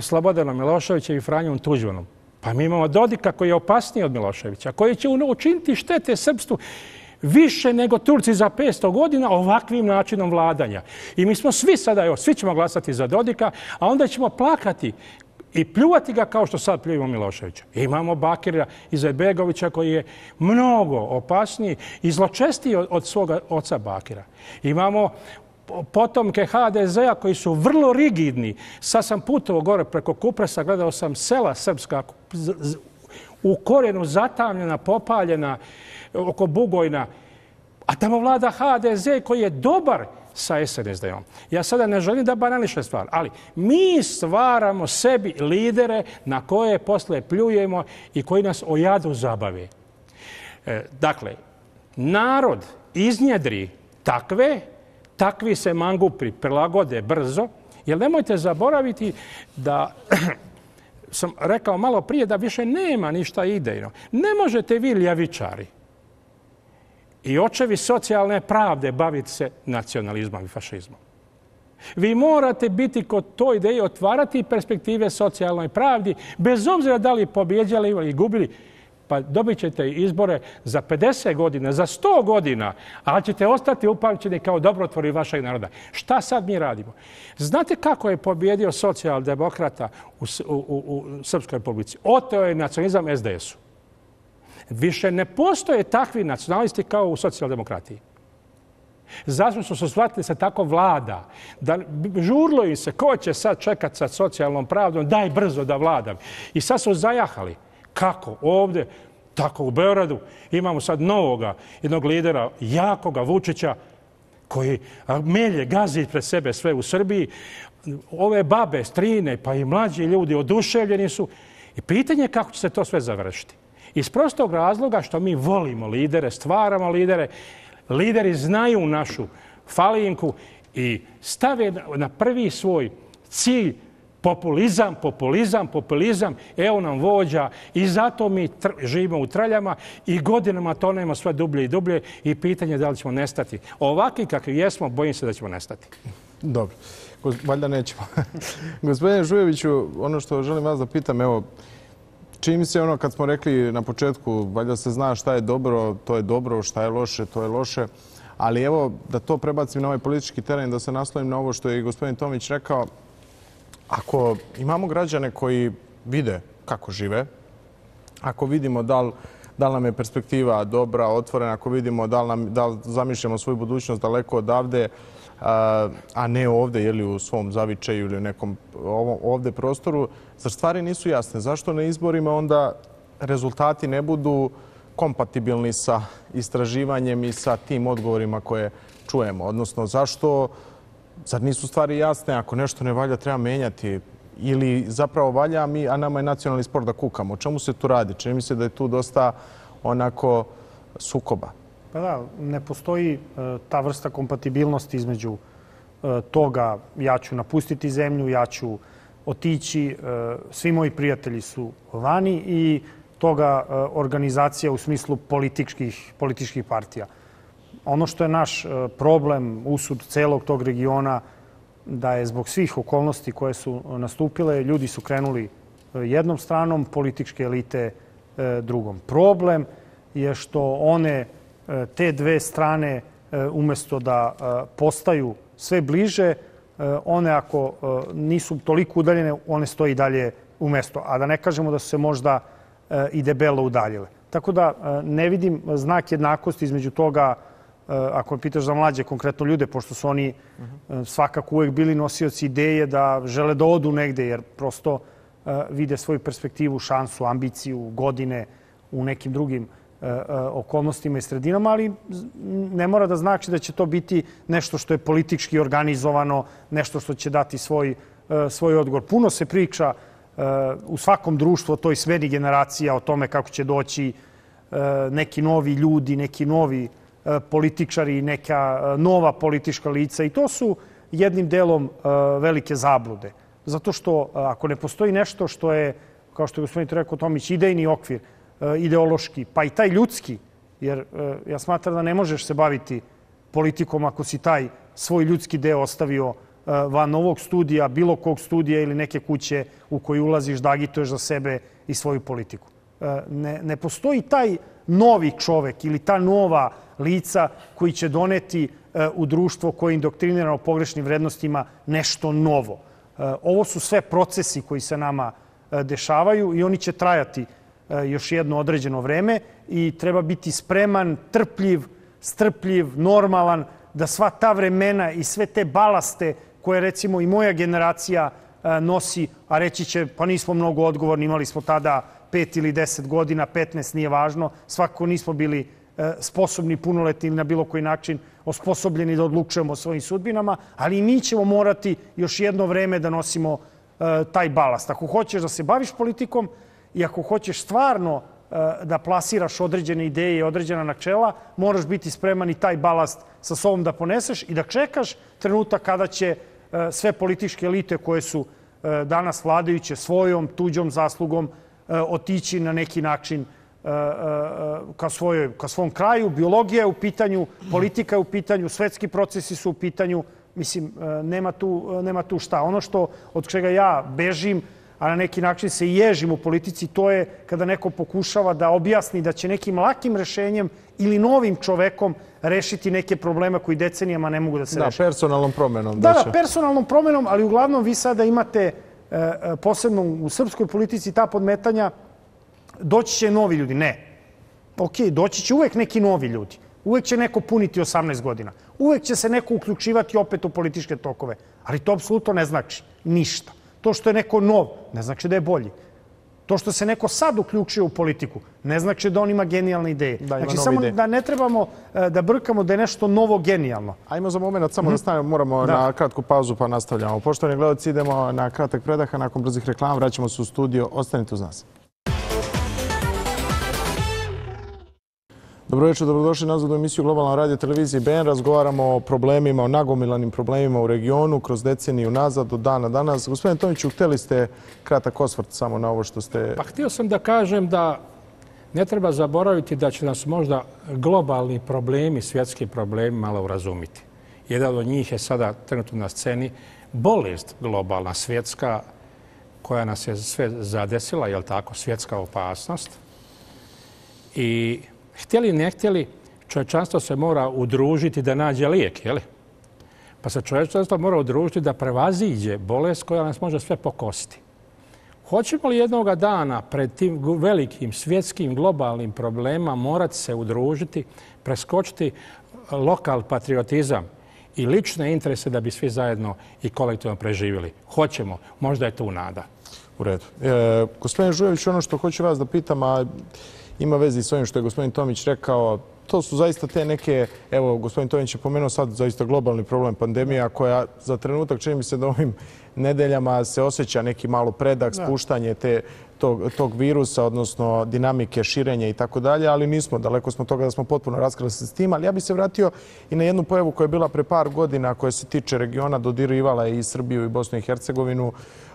Slobodanom Miloševićem i Franjom Tuđmanom. Pa mi imamo Dodika koji je opasniji od Miloševića, koji će učiniti štete srpstvu više nego Turci za petsto godina ovakvim načinom vladanja. I mi smo svi sada, evo, svi ćemo glasati za Dodika, a onda ćemo plakati i pljuvati ga kao što sad pljujemo Miloševića. Imamo Bakira Izetbegovića koji je mnogo opasniji i zločestiji od svoga oca Bakira. Imamo potomke ha de zea koji su vrlo rigidni. Sad sam putovao gore preko Kupresa, gledao sam sela srpska u korijenu zatamljena, popaljena oko Bugojna. A tamo vlada ha de ze koji je dobar sa es en es de-om. Ja sada ne želim da banališe stvar, ali mi stvaramo sebi lidere na koje posle pljujemo i koji nas o jadu zabave. Dakle, narod iznjedri takve, takvi se mangupi prilagode brzo, jer nemojte zaboraviti da sam rekao malo prije da više nema ništa idejno. Ne možete vi ljevičari i očevi socijalne pravde baviti se nacionalizmom i fašizmom. Vi morate biti kod toj ideji, otvarati perspektive socijalnoj pravdi, bez obzira da li pobjeđali ili gubili, pa dobit ćete izbore za pedeset godina, za sto godina, ali ćete ostati upamćeni kao dobrotvori vašeg naroda. Šta sad mi radimo? Znate kako je pobjedio socijaldemokrata u, u, u, u Srpskoj republici? Oteo je nacionalizam es de es-u. Više ne postoje takvi nacionalisti kao u socijaldemokratiji. Zato su se shvatili se tako vlada. Da žurlo im se, ko će sad čekati sa socijalnom pravdom, daj brzo da vladam. I sad su zajahali. Kako? Ovdje, tako u Beogradu. Imamo sad novoga, jednog lidera, jakoga Vučića, koji melje, gazi pred sebe sve u Srbiji. Ove babe, strine, pa i mlađi ljudi oduševljeni su. I pitanje je kako će se to sve završiti. Iz prostog razloga što mi volimo lidere, stvaramo lidere, lideri znaju našu falinku i stave na prvi svoj cilj Populizam, populizam, populizam, evo nam vođa i zato mi živimo u traljama i godinama to nema sve dublje i dublje i pitanje je da li ćemo nestati. Ovakvi kakvi jesmo, bojim se da ćemo nestati. Dobro, valjda nećemo. Gospodine Žujoviću, ono što želim vas da pitam, evo, čim se ono kad smo rekli na početku, valjda se zna šta je dobro, to je dobro, šta je loše, to je loše, ali evo da to prebacim na ovaj politički teren, da se naslovim na ovo što je i gospodin Tomić rekao, ako imamo građane koji vide kako žive, ako vidimo da li nam je perspektiva dobra, otvorena, ako vidimo da li zamišljamo svoju budućnost daleko odavde, a ne ovdje ili u svom zavičaju ili u nekom ovdje prostoru, zar stvari nisu jasne? Zašto na izborima onda rezultati ne budu kompatibilni sa istraživanjem i sa tim odgovorima koje čujemo? Odnosno, zašto... Zar nisu stvari jasne? Ako nešto ne valja, treba menjati. Ili zapravo valja, a nama je nacionalni sport da kukamo. O čemu se tu radi? Čini mi se da je tu dosta onako sukoba. Pa da, ne postoji ta vrsta kompatibilnosti između toga ja ću napustiti zemlju, ja ću otići, svi moji prijatelji su vani i toga organizacija u smislu političkih partija. Ono što je naš problem, usud celog tog regiona, da je zbog svih okolnosti koje su nastupile, ljudi su krenuli jednom stranom, političke elite drugom. Problem je što one, te dve strane, umjesto da postaju sve bliže, one ako nisu toliko udaljene, one stoji i dalje u mesto. A da ne kažemo da su se možda i debelo udaljile. Tako da ne vidim znak jednakosti između toga. Ako me pitaš za mlađe, konkretno ljude, pošto su oni svakako uvek bili nosioci ideje da žele da odu negde, jer prosto vide svoju perspektivu, šansu, ambiciju, godine u nekim drugim okolnostima i sredinama, ali ne mora da znači da će to biti nešto što je politički organizovano, nešto što će dati svoj odgovor. Puno se priča u svakom društvu o toj smeni generacija, o tome kako će doći neki novi ljudi, neki novi političari i neka nova politička lica. I to su jednim delom velike zablude. Zato što ako ne postoji nešto što je, kao što je gospodin rekao Tomić, idejni okvir, ideološki, pa i taj ljudski, jer ja smatram da ne možeš se baviti politikom ako si taj svoj ljudski deo ostavio van ovog studija, bilo kog studija ili neke kuće u koju ulaziš da agituješ za sebe i svoju politiku. Ne postoji taj novi čovek ili ta nova lica koji će doneti u društvo koje je indoktrinirano pogrešnim vrednostima nešto novo. Ovo su sve procesi koji se nama dešavaju i oni će trajati još jedno određeno vreme i treba biti spreman, trpljiv, strpljiv, normalan da sva ta vremena i sve te balaste koje recimo i moja generacija nosi, a reći će pa nismo mnogo odgovorni, imali smo tada pet ili deset godina, petnaest, nije važno, svakako nismo bili sposobni, punoletni ili na bilo koji način osposobljeni da odlučujemo o svojim sudbinama, ali i mi ćemo morati još jedno vreme da nosimo taj balast. Ako hoćeš da se baviš politikom i ako hoćeš stvarno da plasiraš određene ideje i određena načela, moraš biti spreman i taj balast sa sobom da poneseš i da čekaš trenutak kada će sve političke elite koje su danas vladajuće svojom, tuđom zaslugom otići na neki način ka svom kraju. Biologija je u pitanju, politika je u pitanju, svetski procesi su u pitanju. Mislim, nema tu šta. Ono što od čega ja bežim, a na neki način se i ježim u politici, to je kada neko pokušava da objasni da će nekim lakim rešenjem ili novim čovekom rešiti neke problema koji decenijama ne mogu da se reši. Da, personalnom promenom. Da, da, personalnom promenom, ali uglavnom vi sada imate, posebno u srpskoj politici, ta podmetanja doći će novi ljudi. Ne. Ok, doći će uvek neki novi ljudi. Uvek će neko puniti osamnaest godina. Uvek će se neko uključivati opet u političke tokove. Ali to apsolutno ne znači ništa. To što je neko nov, ne znači da je bolji. To što se neko sad uključuje u politiku, ne znači da on ima genijalne ideje. Znači, samo da ne trebamo da brkamo da je nešto novo genijalno. Ajmo za moment, samo da stavimo, moramo na kratku pauzu pa nastavljamo. Poštovani gledaoci, idemo na kratak predah, a nakon brzih reklama vraćamo se u studio. Ostanite uz nas. Dobro večer, dobrodošli nazad u emisiju Globalna radio televizije B N. Razgovaramo o problemima, o nagomilanim problemima u regionu kroz deceniju nazad, od dana danas. Gospodine Tomiću, htjeli ste kratak osvrt samo na ovo što ste... Pa htio sam da kažem da ne treba zaboraviti da će nas možda globalni problemi, svjetski problemi malo urazumiti. Jedan od njih je sada trenutno na sceni bolest globalna, svjetska, koja nas je sve zadesila, je li tako, svjetska opasnost. I htjeli ne htjeli, čovječanstvo se mora udružiti da nađe lijek, je li? Pa se čovječanstvo mora udružiti da prevaziđe bolest koja nas može sve pokositi. Hoćemo li jednoga dana pred tim velikim svjetskim globalnim problema morati se udružiti, preskočiti lokal patriotizam i lične interese da bi svi zajedno i kolektivno preživjeli? Hoćemo, možda je tu nada. U redu. E, gospodin Žujović, ono što hoću vas da pitam, a ima veze s ovim što je gospodin Tomić rekao, to su zaista te neke, evo, gospodin Tomić je pomenuo sad zaista globalni problem pandemija koja za trenutak čini mi se da ovim nedeljama se osjeća neki malo predah, spuštanje te, tog, tog virusa, odnosno dinamike širenja i tako dalje, ali nismo, daleko smo toga da smo potpuno raskrili se s tim. Ali ja bih se vratio i na jednu pojavu koja je bila pre par godina, koja se tiče regiona, dodirivala je i Srbiju i Bosnu i Hercegovinu,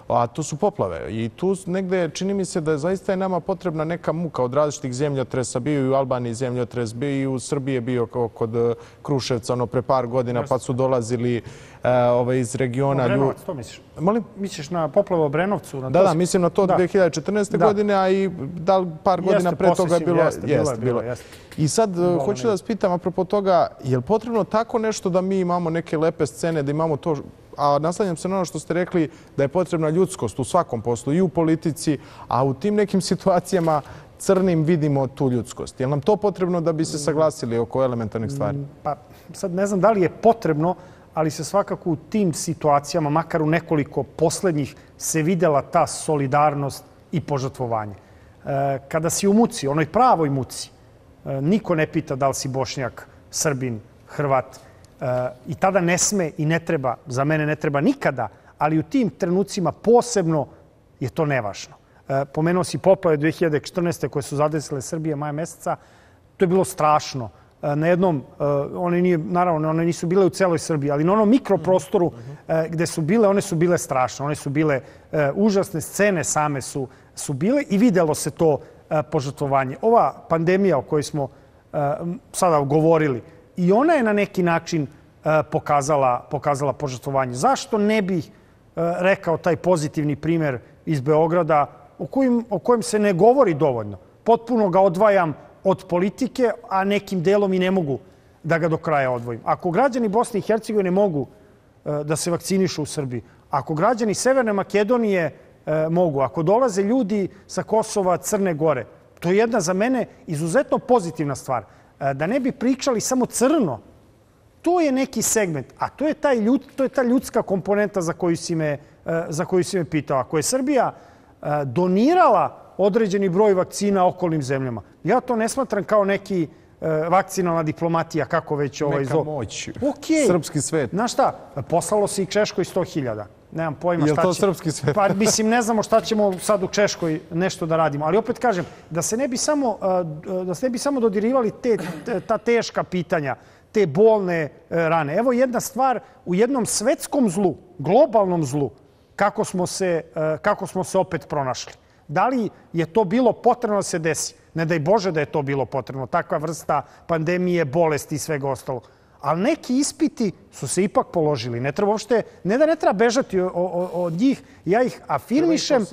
a tu su poplave. I tu negde čini mi se da zaista je nama potrebna neka muka od različitih zemljotresa. Bio i u Albaniji zemljotres, bio i u Srbiji je bio kod Kruševca ono, pre par godina, pa su dolazili uh, ove, iz regiona... Obrenovac, to misliš? Molim? Misliš na poplavu Obrenovcu? Da, da, mislim na to da. dve hiljade četrnaeste. Da. godine, a i da par godina jeste, pre toga je bilo... Jeste, jeste, bilo, jeste. I sad Bola hoću da vas pitam apropo toga, je li potrebno tako nešto da mi imamo neke lepe scene, da imamo to... A naslanjam se na ono što ste rekli, da je potrebna ljudskost u svakom poslu i u politici, a u tim nekim situacijama crnim vidimo tu ljudskost. Je li nam to potrebno da bi se saglasili oko elementarnih stvari? Pa sad ne znam da li je potrebno, ali se svakako u tim situacijama, makar u nekoliko poslednjih, se videla ta solidarnost i požrtvovanje. Kada si u muci, onoj pravoj muci, niko ne pita da li si Bošnjak, Srbin, Hrvat. I tada ne sme i ne treba, za mene ne treba nikada, ali u tim trenucima posebno je to nevažno. Pomenuo si poplave dve hiljade četrnaeste. koje su zadesile Srbije maja meseca. To je bilo strašno. Na jednom, one nije, naravno, one nisu bile u celoj Srbiji, ali na onom mikroprostoru gde su bile, one su bile strašne. One su bile užasne, scene same su, su bile i videlo se to požrtvovanje. Ova pandemija o kojoj smo sada govorili, i ona je na neki način pokazala, pokazala požrtvovanje. Zašto ne bih rekao taj pozitivni primjer iz Beograda o kojem, o kojem se ne govori dovoljno? Potpuno ga odvajam od politike, a nekim delom i ne mogu da ga do kraja odvojim. Ako građani Bosne i Hercegovine mogu da se vakcinišu u Srbiji, ako građani Severne Makedonije mogu, ako dolaze ljudi sa Kosova, Crne Gore, to je jedna za mene izuzetno pozitivna stvar. Da ne bi pričali samo crno, to je neki segment, a to je, taj ljud, to je ta ljudska komponenta za koju si me, za koju si me pitao. Ako je Srbija donirala određeni broj vakcina okolnim zemljama, ja to ne smatram kao neki vakcinalna diplomatija, kako već ovaj zove. Neka moć, okay. Srpski svet. Znaš šta, poslalo se i Češkoj sto hiljada. Nemam pojma šta će. Je to srpski svet? Pa mislim, ne znamo šta ćemo sad u Češkoj nešto da radimo. Ali opet kažem, da se ne bi samo, da se ne bi samo dodirivali te, ta teška pitanja, te bolne rane. Evo jedna stvar u jednom svetskom zlu, globalnom zlu, kako smo se, kako smo se opet pronašli. Da li je to bilo potrebno da se desi? Ne daj Bože da je to bilo potrebno. Takva vrsta pandemije, bolesti i svega ostalo. Ali neki ispiti su se ipak položili. Ne treba uopšte, ne da ne treba bežati od njih. Ja ih afirmišem.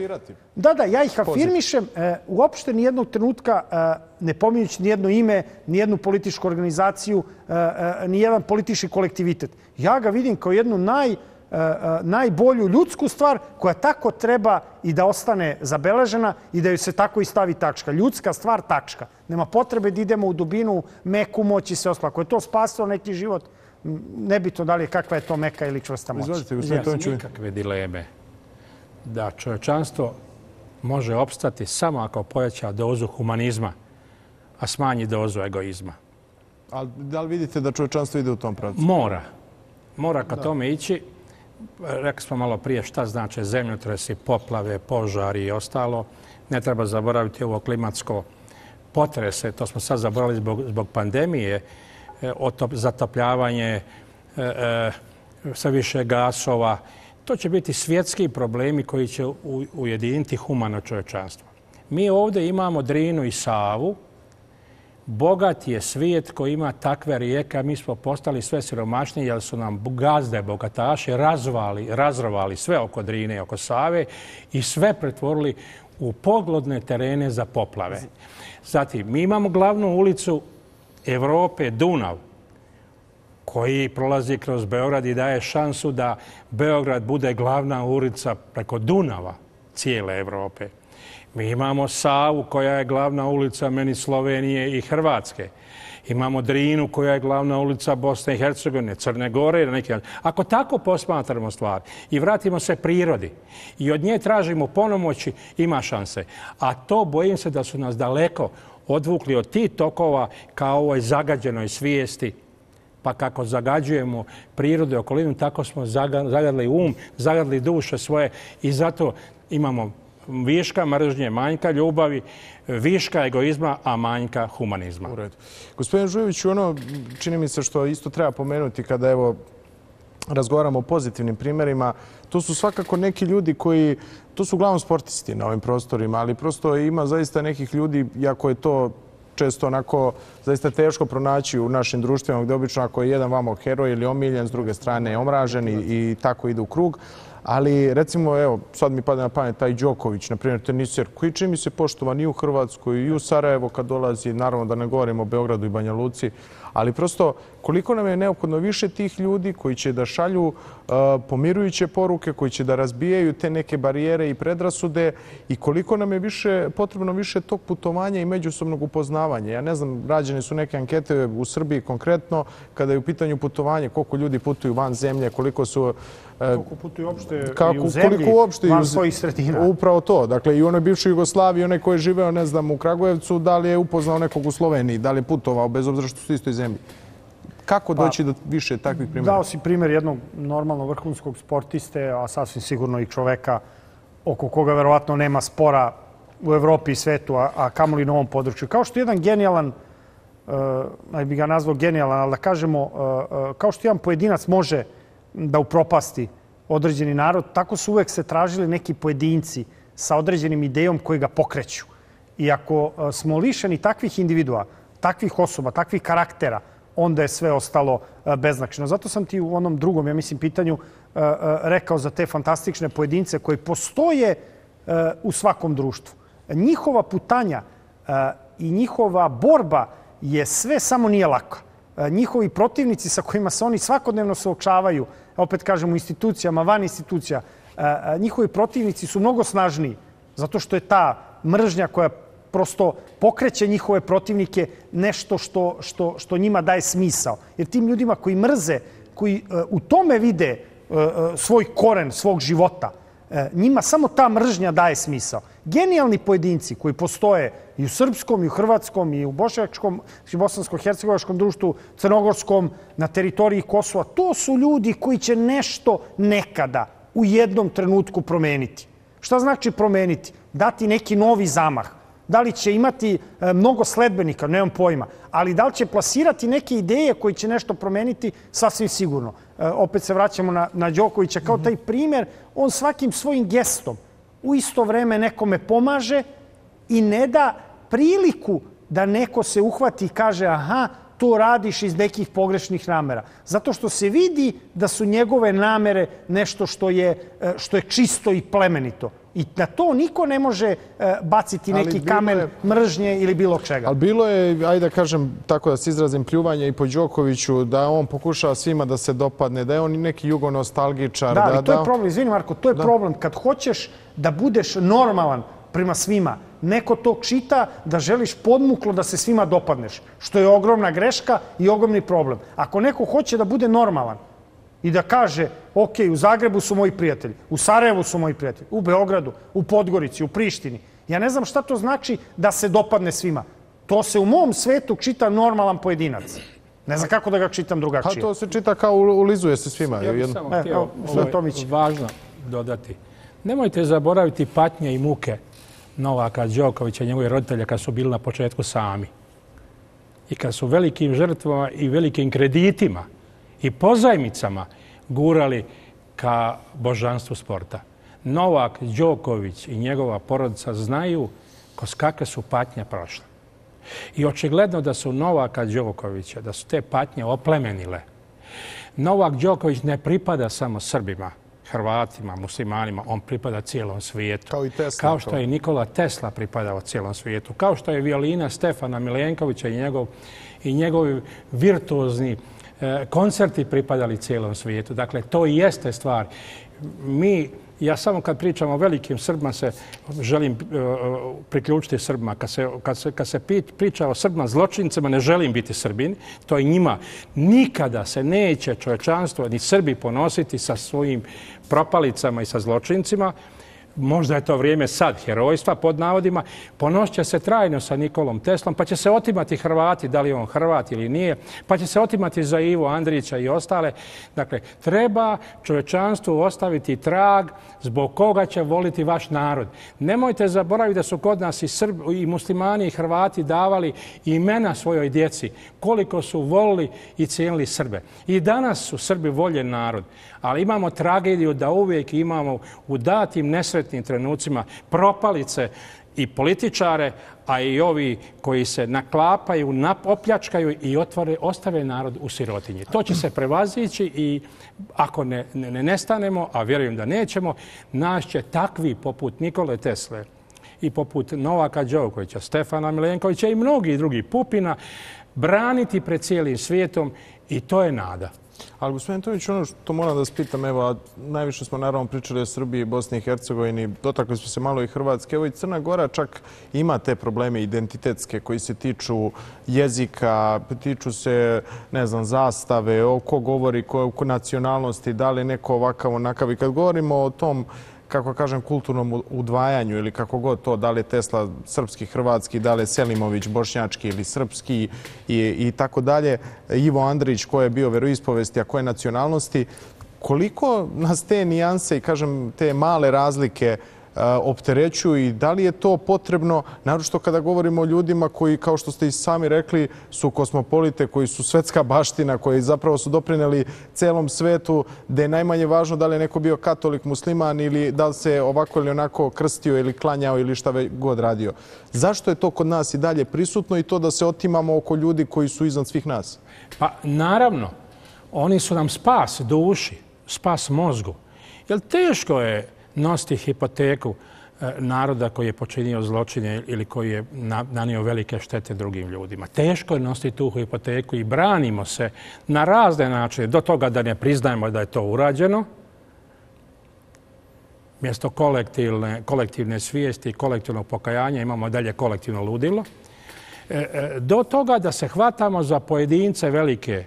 Da, da, ja ih afirmišem. Uopšte nijednog trenutka, ne pominjući nijedno ime, nijednu političku organizaciju, nijedan politički kolektivitet. Ja ga vidim kao jednu naj... najbolju ljudsku stvar koja tako treba i da ostane zabeležena i da ju se tako i stavi tačka. Ljudska stvar tačka. Nema potrebe da idemo u dubinu, meku moć i sve ostalo. Ako je to spasilo neki život, nebitno da li je kakva je to meka ili čvrsta moć. Izvolite, nikakve dileme da čovječanstvo može opstati samo ako pojača dozu humanizma, a smanji dozu egoizma. Ali da li vidite da čovječanstvo ide u tom pravcu? Mora. Mora ka tome ići. Rekli smo malo prije šta znače zemljotresi, poplave, požari i ostalo. Ne treba zaboraviti ovo klimatsko potrese, to smo sad zaboravili zbog pandemije, zatopljavanje, sve više gasova. To će biti svjetski problemi koji će ujediniti humano čovječanstvo. Mi ovdje imamo Drinu i Savu. Bogat je svijet koji ima takve rijeke. Mi smo postali sve siromašniji jer su nam gazde, bogataši razrovali sve oko Drine i oko Save i sve pretvorili u pogodne terene za poplave. Zatim, mi imamo glavnu ulicu Evrope, Dunav, koji prolazi kroz Beograd i daje šansu da Beograd bude glavna ulica preko Dunava cijele Evrope. Mi imamo Savu koja je glavna ulica meni Slovenije i Hrvatske. Imamo Drinu koja je glavna ulica Bosne i Hercegovine, Crne Gore ili neke. Ako tako posmatramo stvari i vratimo se prirodi i od nje tražimo ponomoći, ima šanse. A to bojim se da su nas daleko odvukli od tih tokova kao ovoj zagađenoj svijesti. Pa kako zagađujemo prirodu i okolinu, tako smo zagadili um, zagadili duše svoje i zato imamo viška mržnje, manjka ljubavi, viška egoizma, a manjka humanizma. U redu. Gospodin Žujoviću, ono čini mi se što isto treba pomenuti kada evo razgovaramo o pozitivnim primjerima, to su svakako neki ljudi koji, to su uglavnom sportisti na ovim prostorima, ali prosto ima zaista nekih ljudi, jako je to često onako zaista teško pronaći u našim društvima gdje obično ako je jedan vamo heroj ili omiljen, s druge strane je omražen i tako ide u krug. Ali recimo, evo, sad mi pada na pamet taj Đoković, na primjer teniser, koji čini mi se poštovan i u Hrvatskoj i u Sarajevo kad dolazi, naravno da ne govorimo o Beogradu i Banja Luci, ali prosto koliko nam je neophodno više tih ljudi koji će da šalju pomirujuće poruke, koji će da razbijaju te neke barijere i predrasude i koliko nam je više, potrebno više tog putovanja i međusobnog upoznavanja. Ja ne znam, rađene su neke ankete u Srbiji konkretno kada je u pitanju putovanja, koliko ljudi putuju van zemlje, koliko su... Koliko putuju uopšte i u zemlji, van svojih sredina. Upravo to. Dakle, i u onoj bivšoj Jugoslaviji, onaj koji je živeo, ne znam, u Kragujevcu, da li je upoznao nekog u Sloveniji, da li je putovao, bez obzira što su istoj zemlji. Kako doći do više takvih primjera? Dao si primjer jednog normalno vrhunskog sportiste, a sasvim sigurno i čoveka oko koga verovatno nema spora u Evropi i svetu, a kamoli na ovom području. Kao što je jedan genijalan, naj bi ga nazvao genijalan, ali da kažemo, kao što jedan pojedinac može da upropasti određeni narod, tako su uvek se tražili neki pojedinci sa određenim idejom koji ga pokreću. I ako smo lišeni takvih individua, takvih osoba, takvih karaktera, onda je sve ostalo beznačajno. Zato sam ti u onom drugom, ja mislim, pitanju rekao za te fantastične pojedince koji postoje u svakom društvu. Njihova putanja i njihova borba je sve samo nije laka. Njihovi protivnici sa kojima se oni svakodnevno suočavaju, opet kažem u institucijama, van institucija, njihovi protivnici su mnogo snažniji zato što je ta mržnja koja prosto pokreće njihove protivnike nešto što njima daje smisao. Jer tim ljudima koji mrze, koji u tome vide svoj koren, svog života, njima samo ta mržnja daje smisao. Genijalni pojedinci koji postoje i u srpskom, i u hrvatskom, i u bošnjačkom, bosansko-hercegovačkom društvu, crnogorskom, na teritoriji Kosova, to su ljudi koji će nešto nekada u jednom trenutku promeniti. Šta znači promeniti? Dati neki novi zamah. Da li će imati mnogo sledbenika, nemam pojma, ali da li će plasirati neke ideje koji će nešto promeniti, sasvim sigurno. Opet se vraćamo na Đokovića kao taj primjer. On svakim svojim gestom u isto vreme nekome pomaže i ne da priliku da neko se uhvati i kaže aha, to radiš iz nekih pogrešnih namera. Zato što se vidi da su njegove namere nešto što je čisto i plemenito. I na to niko ne može baciti neki kamen mržnje ili bilo čega. Ali bilo je, ajde da kažem, tako da se izrazim, pljuvanje i po Đokoviću, da on pokušava svima da se dopadne, da je on neki jugonostalgičar. Da, ali to je problem. Izvini, Marko, to je problem. Kad hoćeš da budeš normalan prema svima, neko to čita da želiš podmuklo da se svima dopadneš, što je ogromna greška i ogromni problem. Ako neko hoće da bude normalan i da kaže, ok, u Zagrebu su moji prijatelji, u Sarajevu su moji prijatelji, u Beogradu, u Podgorici, u Prištini. Ja ne znam šta to znači da se dopadne svima. To se u mom svetu čita normalan pojedinac. Ne znam kako da ga čitam drugačije. A to se čita kao ulizuje se svima. Ja bih samo htio, ovo je važno dodati. Nemojte zaboraviti patnje i muke Novaka Đokovića i njegovih roditelja kad su bili na početku sami. I kad su velikim žrtvama i velikim kreditima i pozajmicama gurali ka božanstvu sporta. Novak Đoković i njegova porodica znaju kroz kakve su patnje prošle. I očigledno da su Novaka Đokovića, da su te patnje oplemenile. Novak Đoković ne pripada samo Srbima, Hrvatima, muslimanima, on pripada cijelom svijetu. Kao i Tesla. Kao što je Nikola Tesla pripadao cijelom svijetu. Kao što je violina Stefana Milenkovića i njegov, i njegovi virtuozni e, koncerti pripadali cijelom svijetu. Dakle, to i jeste stvar. Mi, ja samo kad pričam o velikim Srbima se želim e, priključiti Srbima. Kad se, kad se, kad se priča o Srbima zločincima, ne želim biti Srbin. To je njima. Nikada se neće čovječanstvo ni Srbi ponositi sa svojim propalicama i sa zločincima. Možda je to vrijeme sad herojstva, pod navodima. Ponosit će se trajno sa Nikolom Teslom, pa će se otimati Hrvati, da li on Hrvat ili nije, pa će se otimati za Ivo Andrića i ostale. Dakle, treba čovječanstvu ostaviti trag zbog koga će voliti vaš narod. Nemojte zaboraviti da su kod nas i Srbi, i muslimani, i Hrvati davali imena svojoj djeci, koliko su volili i cijenili Srbe. I danas su Srbi voljen narod, ali imamo tragediju da uvijek imamo u datim nesretnim trenucima propalice i političare, a i ovi koji se naklapaju, opljačkaju i otvore, ostave narod u sirotinji. To će se prevazići i ako ne, ne nestanemo, a vjerujem da nećemo, nas će takvi poput Nikole Tesle i poput Novaka Đokovića, Stefana Milenkovića i mnogi drugi Pupina braniti pred cijelim svijetom i to je nada. Ali, gospodin Tomić, ono što moram da vas pitam, evo, a najviše smo naravno pričali o Srbiji, Bosni i Hercegovini, dotakli smo se malo i Hrvatske, evo i Crna Gora čak ima te probleme identitetske koji se tiču jezika, tiču se, ne znam, zastave, o ko govori, o nacionalnosti, da li neko ovakav, onakav. I kad govorimo o tom, kako kažem, kulturnom udvajanju ili kako god to, da li je Tesla srpski, hrvatski, da li je Selimović bošnjački ili srpski i tako dalje, Ivo Andrić koji je bio veroispovesti, a koje nacionalnosti, koliko nas te nijanse i kažem te male razlike opterećuju i da li je to potrebno, naročito kada govorimo o ljudima koji, kao što ste i sami rekli, su kosmopolite, koji su svetska baština, koji zapravo su doprineli celom svetu, da je najmanje važno da li je neko bio katolik, musliman ili da li se ovako ili onako krstio ili klanjao ili šta god radio. Zašto je to kod nas i dalje prisutno i to da se otimamo oko ljudi koji su iznad svih nas? Pa naravno, oni su nam spas duši, spas mozgu. Jer teško je nositi hipoteku naroda koji je počinio zločine ili koji je nanio velike štete drugim ljudima. Teško je nositi tu hipoteku i branimo se na razne načine do toga da ne priznajemo da je to urađeno. Mjesto kolektivne, kolektivne svijesti i kolektivnog pokajanja imamo dalje kolektivno ludilo. Do toga da se hvatamo za pojedince velike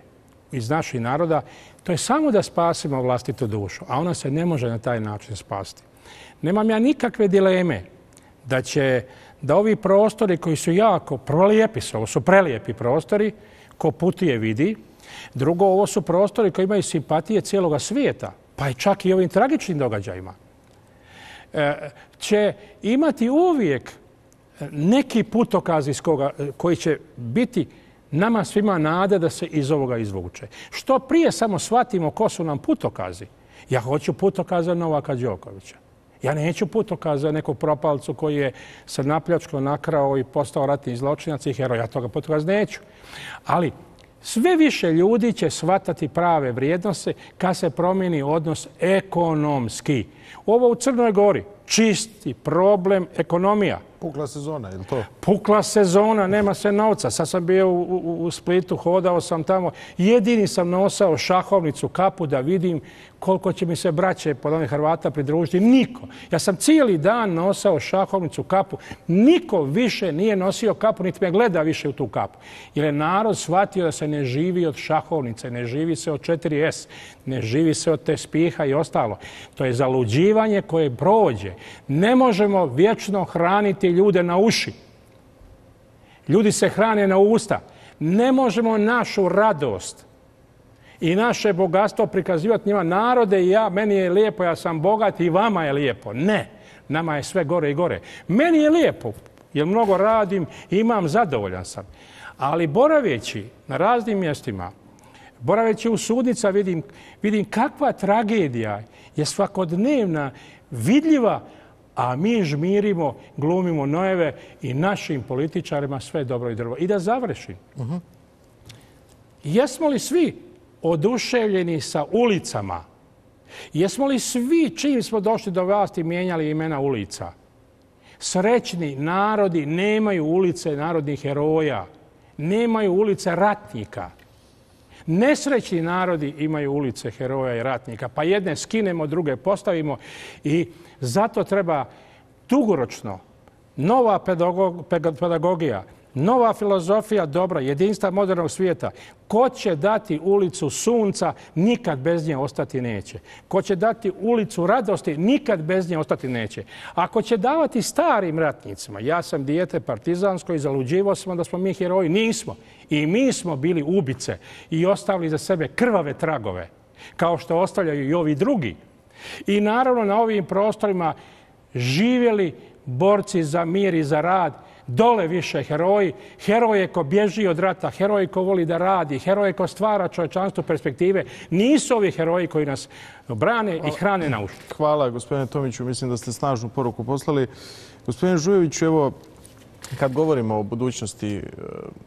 iz naših naroda, to je samo da spasimo vlastitu dušu, a ona se ne može na taj način spasti. Nemam ja nikakve dileme da će da ovi prostori koji su jako prelijepi, ovo su prelijepi prostori, ko putuje vidi. Drugo, ovo su prostori koji imaju simpatije cijeloga svijeta, pa i čak i ovim tragičnim događajima. E, će imati uvijek neki putokaz iz koga, koji će biti nama svima nada da se iz ovoga izvuče. Što prije samo shvatimo ko su nam putokazi. Ja hoću putokaza Novaka Đokovića. Ja neću putokaza neku propalcu koji je se napljačko nakrao i postao ratni zločinac i heroj. Ja toga putokaz neću. Ali sve više ljudi će shvatati prave vrijednosti kad se promijeni odnos ekonomski. Ovo u Crnoj Gori. Čisti problem ekonomija. Pukla sezona, je li to? Pukla sezona, nema se novca. Sad sam bio u, u, u Splitu, hodao sam tamo. Jedini sam nosao šahovnicu, kapu da vidim koliko će mi se braće pod onih Hrvata pridružiti. Niko. Ja sam cijeli dan nosao šahovnicu, kapu. Niko više nije nosio kapu, niti me gleda više u tu kapu. Jer je narod shvatio da se ne živi od šahovnice, ne živi se od četiri es, ne živi se od tespiha i ostalo. To je zaluđivanje koje prođe. Ne možemo vječno hraniti ljude na uši. Ljudi se hrane na usta. Ne možemo našu radost i naše bogatstvo prikazivati njima. Narode, ja, meni je lijepo, ja sam bogat i vama je lijepo. Ne. Nama je sve gore i gore. Meni je lijepo, jer mnogo radim i imam, zadovoljan sam. Ali boraveći na raznim mjestima, boraveći u sudnica, vidim, vidim kakva tragedija je svakodnevna, vidljiva, a mi žmirimo, glumimo nojeve i našim političarima sve dobro i drvo. I da završim. Uh-huh. Jesmo li svi oduševljeni sa ulicama? Jesmo li svi, čim smo došli do vlasti, mijenjali imena ulica? Srećni narodi nemaju ulice narodnih heroja, nemaju ulice ratnika. Nesrećni narodi imaju ulice heroja i ratnika. Pa jedne skinemo, druge postavimo i zato treba dugoročno nova pedagogija, nova filozofija dobra, jedinstva modernog svijeta. Ko će dati ulicu sunca, nikad bez nje ostati neće. Ko će dati ulicu radosti, nikad bez nje ostati neće. Ako će davati starim ratnicima, ja sam dijete partizansko i zaluđivo sam da smo mi heroji, nismo. I mi smo bili ubice i ostavili za sebe krvave tragove, kao što ostavljaju i ovi drugi. I naravno na ovim prostorima živjeli borci za mir i za rad, dole više heroji, heroje ko bježi od rata, heroji ko voli da radi, heroje ko stvara čovječanstvu perspektive. Nisu ovi heroji koji nas brane i hrane na ušti. Hvala, gospodine Tomiću. Mislim da ste snažnu poruku poslali. Gospodine Žujoviću, evo, kad govorimo o budućnosti,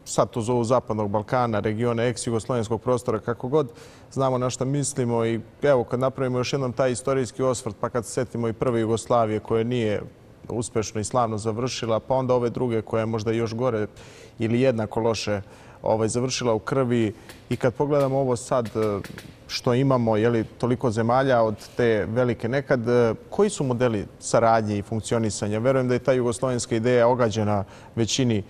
sad to zovu Zapadnog Balkana, regiona eks-jugoslovenskog prostora, kako god, znamo na što mislimo i evo, kad napravimo još jednom taj istorijski osvrt, pa kad setimo i prve Jugoslavije koje nije uspešno i slavno završila, pa onda ove druge koja je možda još gore ili jednako loše ovaj, završila u krvi. I kad pogledamo ovo sad što imamo, je li toliko zemalja od te velike nekad, koji su modeli saradnje i funkcionisanja? Verujem da je ta jugoslovenska ideja ogađena većini,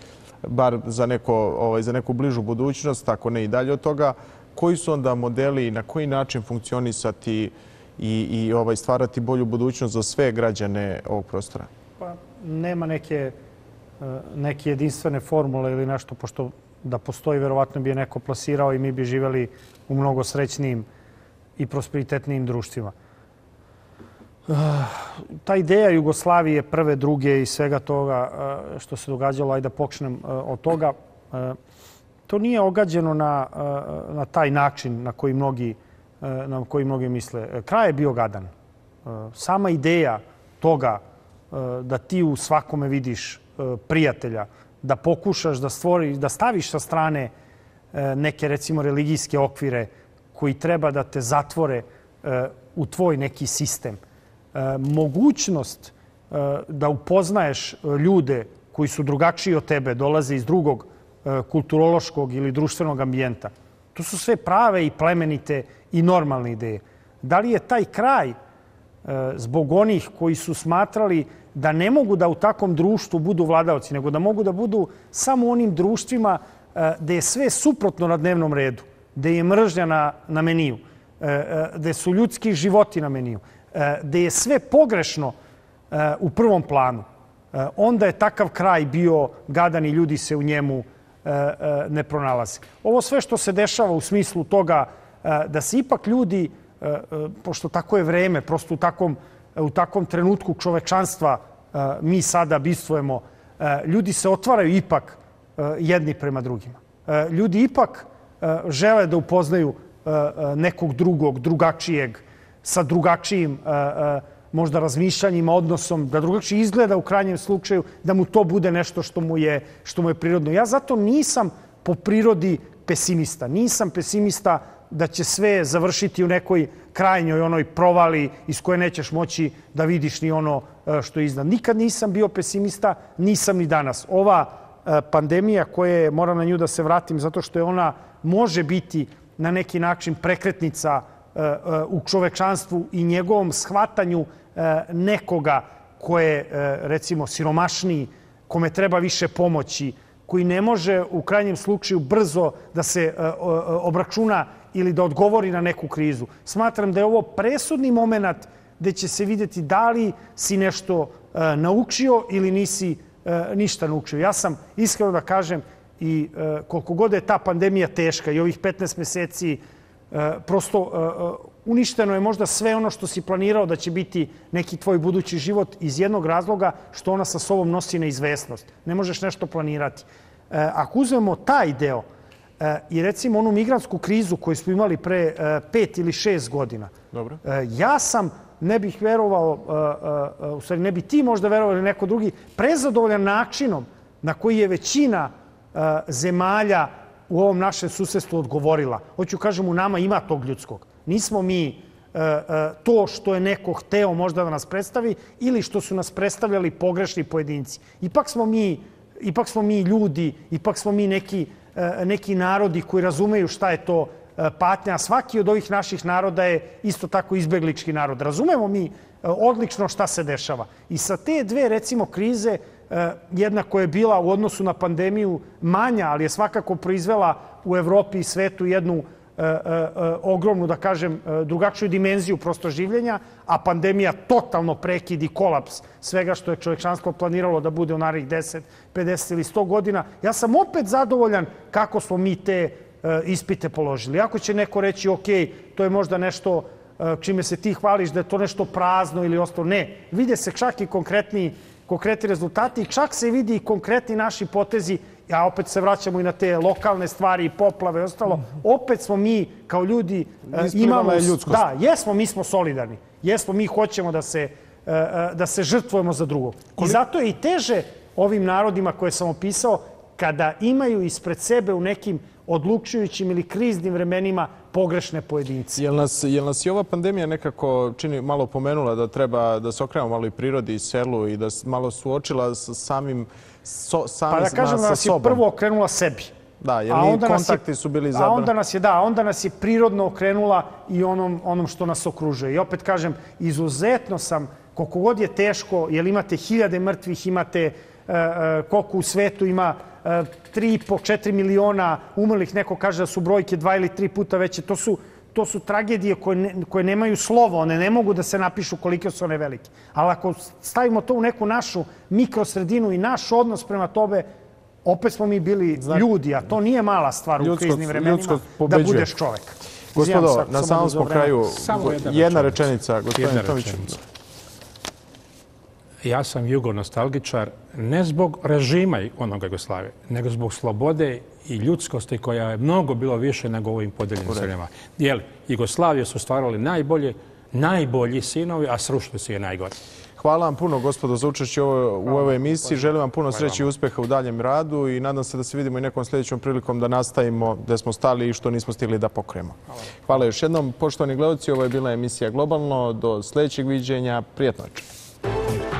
bar za, neko, ovaj, za neku bližu budućnost, ako ne i dalje od toga. Koji su onda modeli i na koji način funkcionisati i, i ovaj, stvarati bolju budućnost za sve građane ovog prostora? Pa, nema neke, neke jedinstvene formule ili nešto, pošto da postoji, verovatno bi je neko plasirao i mi bi živjeli u mnogo srećnijim i prosperitetnijim društvima. Uh, ta ideja Jugoslavije, prve, druge i svega toga uh, što se događalo, ajde da počnem uh, od toga, uh, to nije ogađeno na, uh, na taj način na koji mnogi, uh, na koji mnogi misle. Kraj je bio gadan. Uh, sama ideja toga uh, da ti u svakome vidiš uh, prijatelja, da pokušaš da stvoriš, da staviš sa strane neke, recimo, religijske okvire koji treba da te zatvore u tvoj neki sistem. Mogućnost da upoznaješ ljude koji su drugačiji od tebe, dolaze iz drugog kulturološkog ili društvenog ambijenta. To su sve prave i plemenite i normalne ideje. Da li je taj kraj zbog onih koji su smatrali da ne mogu da u takvom društvu budu vladaoci, nego da mogu da budu samo onim društvima gdje je sve suprotno na dnevnom redu, gdje je mržnja na, na meniju, gdje su ljudski životi na meniju, gdje je sve pogrešno u prvom planu, onda je takav kraj bio gadan i ljudi se u njemu ne pronalaze. Ovo sve što se dešava u smislu toga da se ipak ljudi, pošto tako je vreme, prosto u takvom, u takvom trenutku čovečanstva mi sada bistvujemo, ljudi se otvaraju ipak jedni prema drugima. Ljudi ipak žele da upoznaju nekog drugog, drugačijeg, sa drugačijim možda razmišljanjima, odnosom, da drugačije izgleda u krajnjem slučaju, da mu to bude nešto što mu je, što mu je prirodno. Ja zato nisam po prirodi pesimista. Nisam pesimista da će sve završiti u nekoj krajnjoj onoj provali iz koje nećeš moći da vidiš ni ono što je iznad. Nikad nisam bio pesimista, nisam ni danas. Ova pandemija koja, moram na nju da se vratim, zato što je ona može biti na neki način prekretnica u čovečanstvu i njegovom shvatanju nekoga koje je, recimo, siromašniji, kome treba više pomoći, koji ne može u krajnjem slučaju brzo da se obračuna ili da odgovori na neku krizu. Smatram da je ovo presudni moment gdje će se vidjeti da li si nešto naučio ili nisi ništa naučio. Ja sam, iskreno da kažem, i koliko god je ta pandemija teška i ovih petnaest mjeseci, prosto Uništeno je možda sve ono što si planirao da će biti neki tvoj budući život iz jednog razloga što ona sa sobom nosi neizvesnost. Ne možeš nešto planirati. Ako uzmemo taj deo i recimo onu migrantsku krizu koju smo imali pre pet ili šest godina, ja sam, ne bih verovao, u stvari ne bi ti možda verovali neko drugi, prezadovoljan načinom na koji je većina zemalja u ovom našem susjedstvu odgovorila. Hoću kažem, u nama ima tog ljudskog. Nismo mi to što je neko hteo možda da nas predstavi ili što su nas predstavljali pogrešni pojedinci. Ipak smo mi, ipak smo mi ljudi, ipak smo mi neki, neki narodi koji razumeju šta je to patnja. Svaki od ovih naših naroda je isto tako izbeglički narod. Razumemo mi odlično šta se dešava. I sa te dve, recimo, krize, jedna koja je bila u odnosu na pandemiju manja, ali je svakako proizvela u Evropi i svetu jednu ogromnu, da kažem, drugačiju dimenziju prosto življenja, a pandemija totalno prekid i kolaps svega što je čovječanstvo planiralo da bude u narednih deset, pedeset ili sto godina. Ja sam opet zadovoljan kako smo mi te ispite položili. Ako će neko reći, ok, to je možda nešto čime se ti hvališ, da je to nešto prazno ili ostalo, ne. Vide se čak i konkretni konkretni rezultati i čak se vidi i konkretni naši potezi. Ja opet se vraćamo i na te lokalne stvari i poplave i ostalo. Opet smo mi kao ljudi imamo... Da, jesmo, mi smo solidarni. Jesmo, mi hoćemo da se, da se žrtvujemo za drugog. I zato je i teže ovim narodima koje sam opisao kada imaju ispred sebe u nekim odlučujućim ili kriznim vremenima pogrešne pojedinci. Jel nas, jel nas i ova pandemija nekako čini, malo pomenula da treba da se okrenemo malo i prirodi i selu i da malo suočila sa samim so, sam, pa da kažem da nas je prvo okrenula sebi. Da, jer i kontakti su bili zabrani. A onda nas je, da, onda nas je prirodno okrenula i onom, onom što nas okružuje. I opet kažem, izuzetno sam, koliko god je teško, jer imate hiljade mrtvih, imate uh, uh, koliko u svetu ima tri i po do četiri miliona umrlih, neko kaže da su brojke dva ili tri puta veće. To su, to su tragedije koje, ne, koje nemaju slova, one ne mogu da se napišu koliko su one velike. Ali ako stavimo to u neku našu mikrosredinu i naš odnos prema tome, opet smo mi bili znači, ljudi, a to nije mala stvar u kriznim vremenima da budeš čovek. Gospodo, Zijem, na samom smo kraju, samo jedna, jedna rečenica, gospodine Tomiću. Ja sam jugonostalgičar ne zbog režima onoga Jugoslavije, nego zbog slobode i ljudskosti koja je mnogo bilo više nego ovim podeljenim zemljama. Jer Jugoslaviju su stvarali najbolje, najbolji sinovi, a srušili su je najgore. Hvala vam puno, gospodo, za učešće u ovoj emisiji. Želim vam puno sreće i uspeha u daljem radu i nadam se da se vidimo i nekom sljedećom prilikom da nastavimo gdje smo stali i što nismo stigli da pokrijemo. Hvala još jednom, poštovani gledaoci. Ovo je bila emisija Globalno. Do sljedećeg viđenja. Prijatno večer.